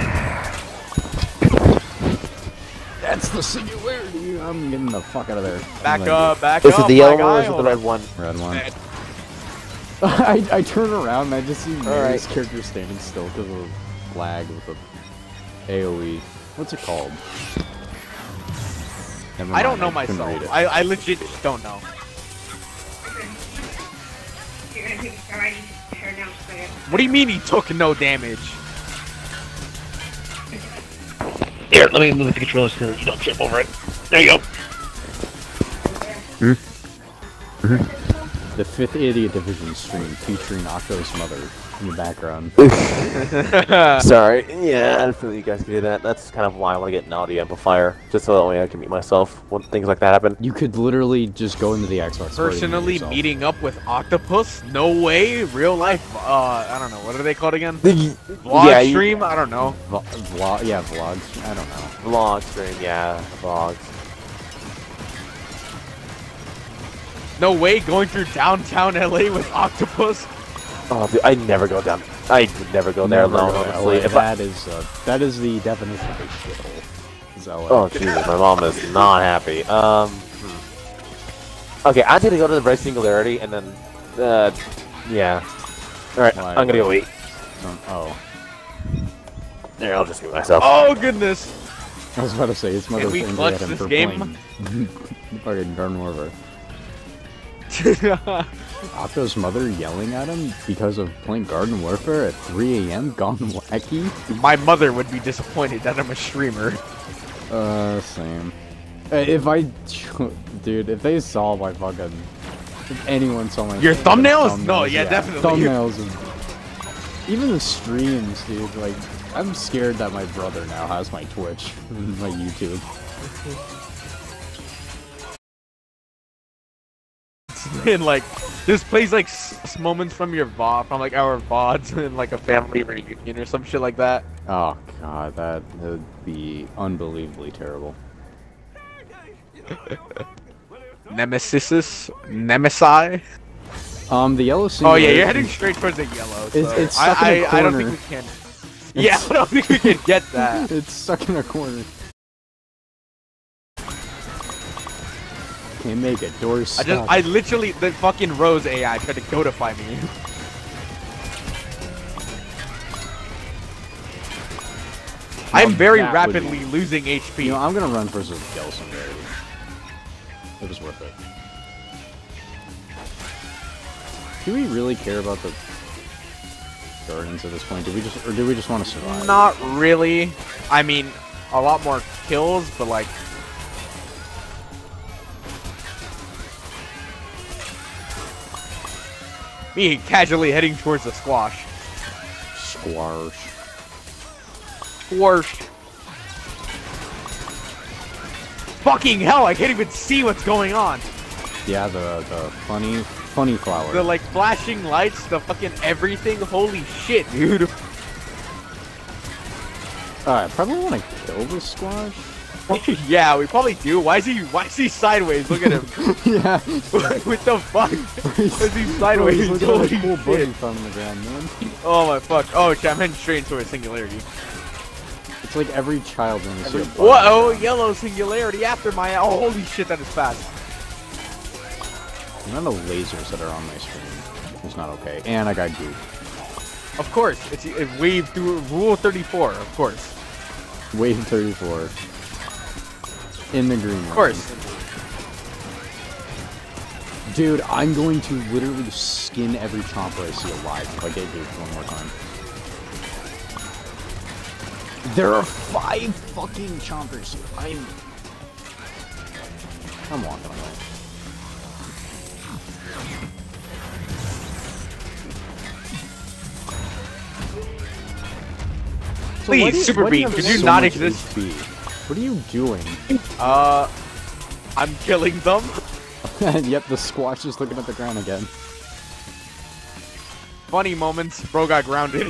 That's the singularity. I'm getting the fuck out of there. Back like, up, back this up. This is the yellow one or is it the red one? Red one. I, I turn around and I just see Mary's right. character standing still because of a lag with a AoE. What's it called? Never mind, I don't know I myself. I, I legit don't know. What do you mean he took no damage? Here, let me move the controller so you don't trip over it. There you go. Mm. Mm-hmm. The fifth Idiot Division stream featuring Octo's mother in the background. Sorry. Yeah, I didn't feel you guys could do that. That's kind of why I want to get an audio amplifier. Just so that way I can meet myself when things like that happen. You could literally just go into the Xbox. Personally meeting up with Octopus? No way. Real life. Uh, I don't know. What are they called again? Vlog yeah, stream? You, I don't know. Vlog. Vlo yeah, vlogs. I don't know. Vlog stream. Yeah, vlogs. No way. Going through downtown L A with Octopus. Oh, dude, I never go down. I never go there never alone, go honestly. If that I... is uh, that is the definition of a shithole. Oh, Jesus, my mom is not happy. Um, hmm. Okay, I'm gonna go to the red singularity and then, uh, yeah. All right, Why? I'm gonna go eat. Um, oh, there, I'll just eat myself. Oh goodness! I was about to say it's mother's. Can we clutch this game? Fucking turn over. Octo's mother yelling at him because of playing Garden Warfare at three A M gone wacky? My mother would be disappointed that I'm a streamer. Uh, same. If I... Dude, if they saw my fucking... If anyone saw my... Your thumbnails? thumbnails? No, yeah, yeah definitely. Thumbnails. And... Even the streams, dude. Like, I'm scared that my brother now has my Twitch. My YouTube. And like, this plays like s moments from your V O D, from like our V O Ds, and like a family reunion or some shit like that. Oh god, that would be unbelievably terrible. Nemesis, Nemesi. Um, the yellow. Oh yeah, you're heading straight towards the yellow. So it's, it's stuck I, in a corner. I, I don't think we can. It's... Yeah, I don't think we can get that. It's stuck in a corner. Can't make it. Doors stuck. I just, I literally, the fucking Rose A I tried to codify me. Well, I'm very rapidly losing H P. You know, I'm gonna run versus Gelson. It was worth it. Do we really care about the gardens at this point? Do we just, or do we just want to survive? Not really. I mean, a lot more kills, but like. me casually heading towards the squash. Squash. Squash. Fucking hell, I can't even see what's going on. Yeah, the, the funny, funny flower. The, like, flashing lights, the fucking everything. Holy shit, dude. Alright, probably want to kill this squash. Yeah, we probably do. Why is he why is he sideways? Look at him. Yeah. What the fuck? Is he sideways? Look at that cool booty on the ground, man. Oh my fuck. Oh shit, I'm heading straight into a singularity. It's like every child in this. Whoa, yellow singularity after my oh holy shit, that is fast. None of the lasers that are on my screen is not okay. And I got goofed. Of course. It's it wave through rule thirty-four, of course. Wave thirty-four. In the green room. Of course. Dude, I'm going to literally skin every chomper I see alive if I get goofed one more time. There are five fucking chompers here. I'm... I'm walking away. Please, so Super Beat, could you so not exist? H P? What are you doing? Uh, I'm killing them. Yep, the squash is looking at the ground again. Funny moments, bro got grounded.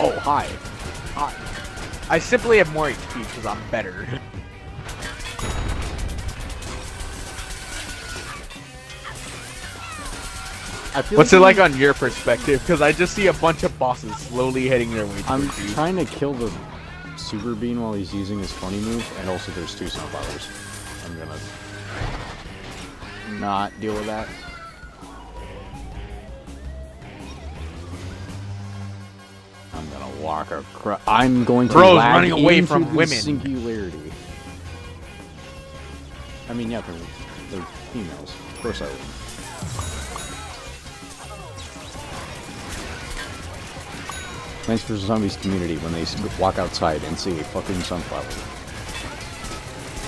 Oh, hi. Hi. I simply have more H P because I'm better. I feel What's like it like on your perspective? Because I just see a bunch of bosses slowly heading their way. I'm trying to kill the Super Bean while he's using his funny move, and also there's two sunflowers. I'm gonna not deal with that. I'm gonna walk across. I'm going to Bro's running away from the women. Singularity. I mean, yeah, they're, they're females. Of course I would. Plants versus. Zombies community when they walk outside and see a fucking sunflower.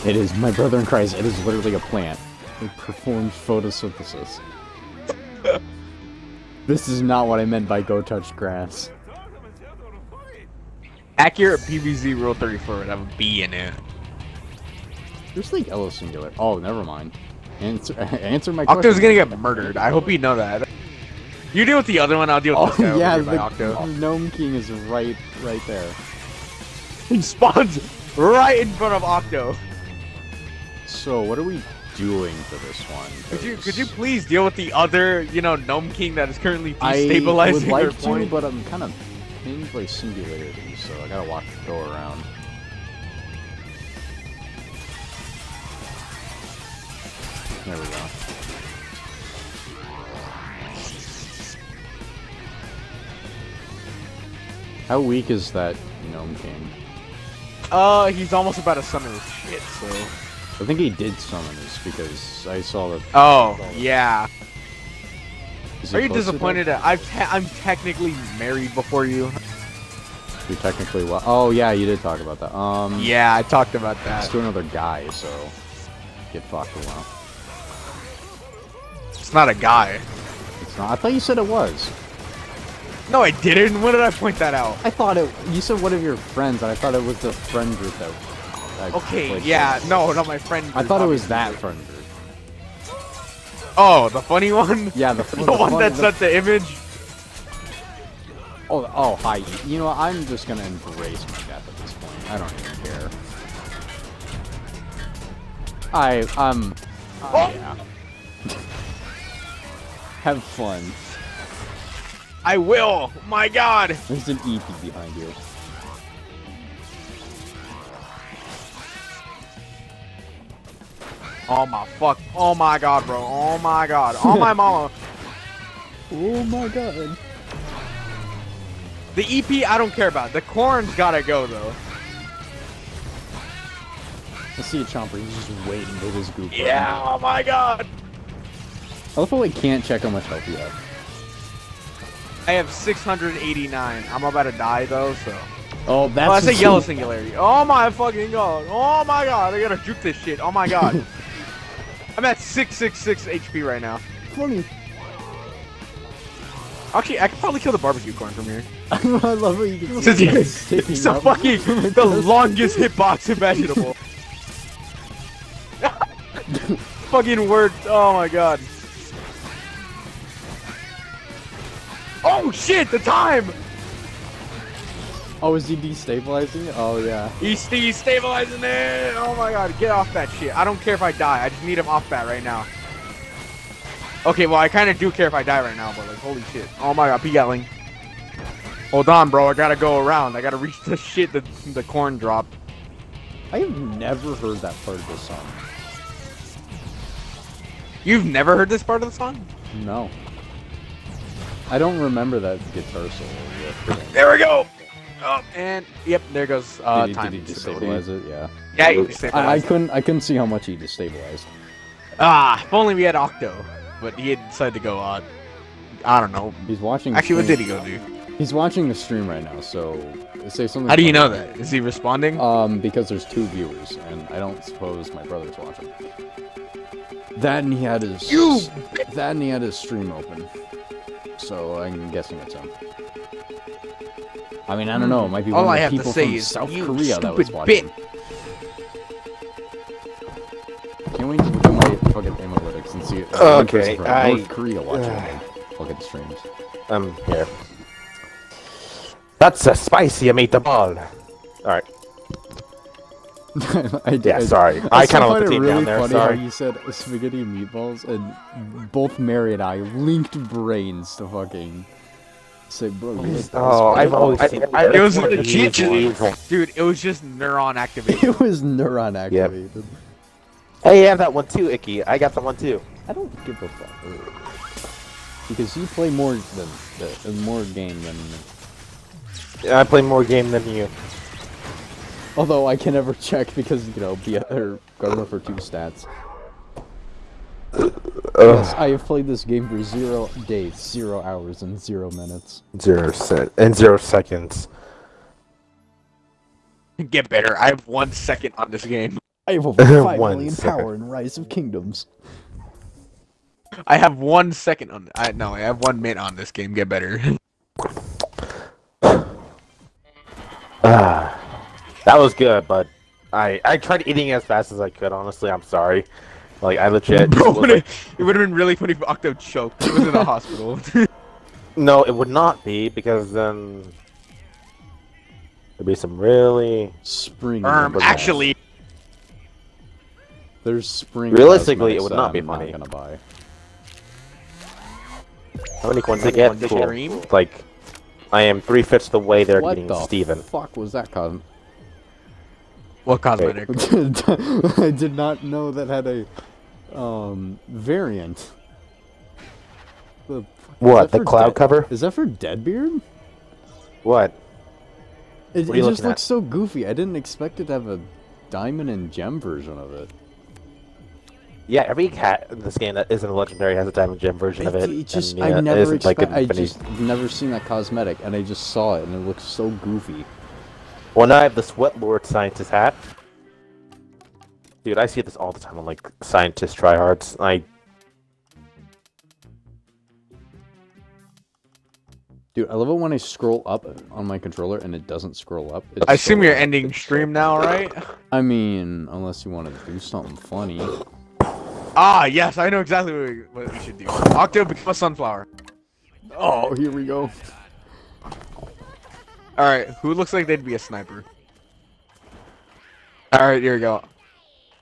It is my brother in Christ. It is literally a plant. It performs photosynthesis. This is not what I meant by go touch grass. Accurate P B Z rule thirty-four would have a B in it. There's like yellow singular. Oh, never mind. Answer, answer my question. Octo's gonna get murdered. I hope you know that. You deal with the other one. I'll deal with oh, this guy yeah, over here by Octo. Gnome King is right, right there. He spawns right in front of Octo. So what are we doing for this one? Could you could you please deal with the other, you know, Gnome King that is currently destabilizing? I would like their to, point. But I'm kind of. I didn't play singularity, so I gotta walk the door around. There we go. How weak is that gnome king? Uh, he's almost about to summon his shit, so... I think he did summon this, because I saw the... Oh, saw the... yeah. Are you disappointed at I've te I'm technically married before you? You're technically what? Oh yeah, you did talk about that. Um. Yeah, I talked about that. It's to another guy, so get fucked a while. It's not a guy. It's not. I thought you said it was. No, I didn't. When did I point that out? I thought it. You said one of your friends, and I thought it was the friend group that. that okay. Yeah. With. No, not my friend group. I thought it was that friend group. Oh, the funny one? Yeah, the, the, the one funny, that's the... not the image. Oh, oh, hi. You know what? I'm just gonna embrace my death at this point. I don't even care. I um. Oh. Oh, yeah. Have fun. I will. My God. There's an E P behind you. Oh my fuck. Oh my God, bro. Oh my God. Oh my mama. Oh my God. The E P I don't care about. The corn's gotta go though. I see a chomper. He's just waiting for this goop. Yeah, oh my God. I love how we can't check how much health you have. I have six hundred eighty-nine. I'm about to die though, so. Oh, that's. Oh, that's a yellow singularity. Oh my fucking god. Oh my god. I gotta juke this shit. Oh my god. I'm at six sixty-six H P right now. twenty. Actually, I could probably kill the barbecue corn from here. I love how you can see it's, it's, it's the fucking the longest hitbox imaginable. Fucking word! Oh my god! Oh shit! The time! Oh, is he destabilizing? Oh yeah. He's destabilizing it! Oh my god! Get off that shit! I don't care if I die. I just need him off that right now. Okay, well I kind of do care if I die right now, but like, holy shit! Oh my god, P-Gatling. Hold on, bro. I gotta go around. I gotta reach the shit. The the corn drop. I have never heard that part of this song. You've never heard this part of the song? No. I don't remember that guitar solo. There we go! Oh, and, yep, there goes uh, did he, time. Did he destabilize it? Yeah. Yeah, he destabilized I, I couldn't. I couldn't see how much he destabilized. Ah, if only we had Octo. But he had decided to go on. I don't know. He's watching. Actually, what did he go do? He's watching the stream right now, so say something. How do you know that? Is he responding? Um, because there's two viewers, and I don't suppose my brother's watching. That and he had his you! That and he had his stream open, so I'm guessing it's him. I mean, I don't know. It might be one All of the I have people to say from is South Korea that was watching. Can we look at my fucking analytics and see? It? Okay, I North Korea watching uh, fucking streams. I'm here. That's a spicy meatball. All right. I did. Yeah, sorry. I, I kind of looked at it really down there. Funny sorry. How you said spaghetti and meatballs, and both Mary and I linked brains to fucking say, bro. Oh, I've always. I, I, it was legit, dude. It was just neuron activated. It was neuron activated. Yep. Hey, you have that one too, Icky. I got that one too. I don't give a fuck because you play more than the, more game than me. I play more game than you. Although I can never check because, you know, be other Garden for two stats. Yes, I have played this game for zero days, zero hours, and zero minutes. Zero set and zero seconds. Get better. I have one second on this game. I have over five million second. Power in Rise of Kingdoms. I have one second on. I no, I have one minute on this game. Get better. Ah. That was good, but I I tried eating as fast as I could. Honestly, I'm sorry. Like I legit. Bro, was, like, it would have been really funny if Octo choked. He was in the hospital. No, it would not be because then there'd be some really spring. Um, actually, guys. There's spring. Realistically, it would not I'm be funny. Not gonna buy. How many coins I get? Cool. Like, I am three fifths the way they're what getting the Steven. Fuck was that cause? What cosmetic? I did not know that had a um, variant. The, what? The cloud cover? Is that for Deadbeard? What? It, what it just looks at? So goofy. I didn't expect it to have a diamond and gem version of it. Yeah, every cat in this game that isn't a legendary has a diamond gem version it, of it. It just, and, I, yeah, never it like I just never seen that cosmetic, and I just saw it, and it looks so goofy. Well, now I have the Sweat Lord Scientist hat. Dude, I see this all the time on, like, scientist tryhards. I... Dude, I love it when I scroll up on my controller and it doesn't scroll up. It's I assume you're up. Ending stream now, right? I mean, unless you want to do something funny. Ah, yes, I know exactly what we, what we should do. Octo, become a sunflower. Oh, here we go. Alright, who looks like they'd be a sniper? Alright, here we go.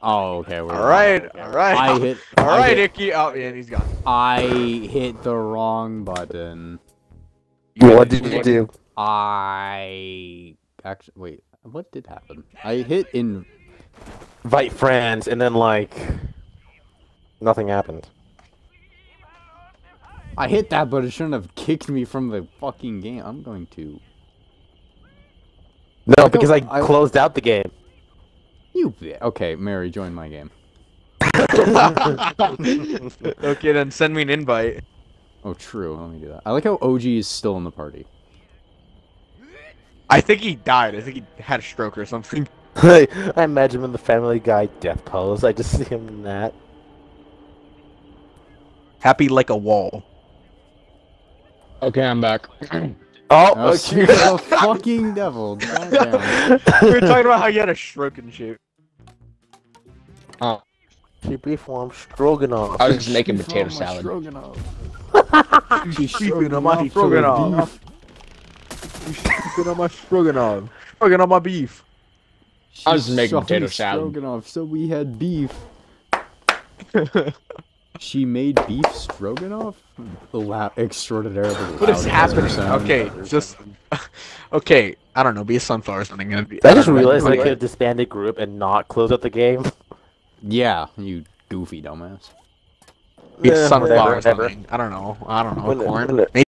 Oh, okay. Alright, alright. I hit. Alright, Icky. Oh, yeah, he's gone. I hit the wrong button. What did you do? I. Actually, wait. What did happen? I hit in. Invite friends, and then, like. Nothing happened. I hit that, but it shouldn't have kicked me from the fucking game. I'm going to. No, because I, I closed out the game. You okay? Mary, join my game. Okay, then send me an invite. Oh, true. Let me do that. I like how O G is still in the party. I think he died. I think he had a stroke or something. I imagine him in the Family Guy death pose. I just see him in that. Happy like a wall. Okay, I'm back. Oh, oh okay. You're a fucking devil. Goddamn. We were talking about how you had a stroke and shit. Oh. She beef-warm stroganoff. I was just making potato salad. Stroganoff. She's sleeping on my stroganoff. She's sleeping on my stroganoff. Stroganoff on my beef. I was making potato salad. So we had beef. She made beef stroganoff? La extraordinarily loud. What is happening? Okay, just... Okay, I don't know, be a sunflower or something. Be, I, I just realized I could have disbanded group and not close up the game. Yeah, you goofy dumbass. Be a sunflower or something. I don't know, I don't know, corn. Anything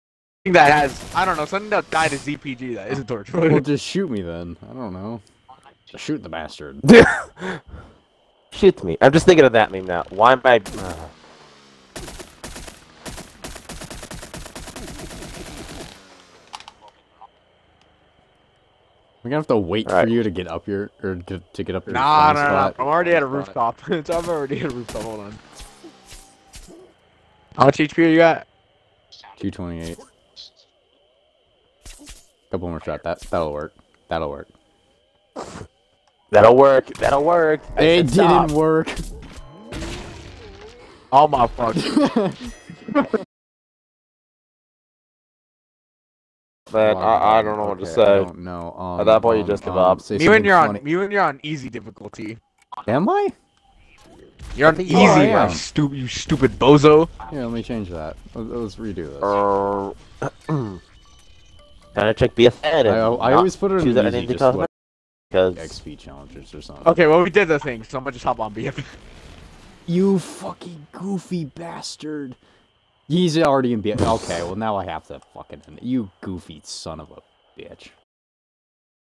that has... I don't know, something that died is Z P G that isn't torture. Well, just shoot me then. I don't know. Shoot the bastard. Shoot me. I'm just thinking of that meme now. Why am I... Uh... We're gonna have to wait All for right. you to get up here, or to, to get up here. Nah, no, no, no, I'm already at a rooftop. I'm already at a rooftop, hold on. How much H P you got? two twenty-eight. Couple more shot, that, that'll work. That'll work. That'll work, that'll work. I it didn't stop. work. Oh my fuck. But wow. I, I don't know okay, what to say. I don't know. Um, At that point, um, you just give um, up. You and you're on. You and you're on easy difficulty. Am I? You're on easy. Oh, yeah. you, stu you stupid bozo. Yeah, let me change that. Let's, let's redo this. Uh, Gotta check B F N. I, I always put it in the easy just like X P challenges or something. Okay, well we did the thing, so I'm gonna just hop on B F N. You fucking goofy bastard. He's already in B F N. Okay, well now I have to fucking end it. You goofy son of a bitch.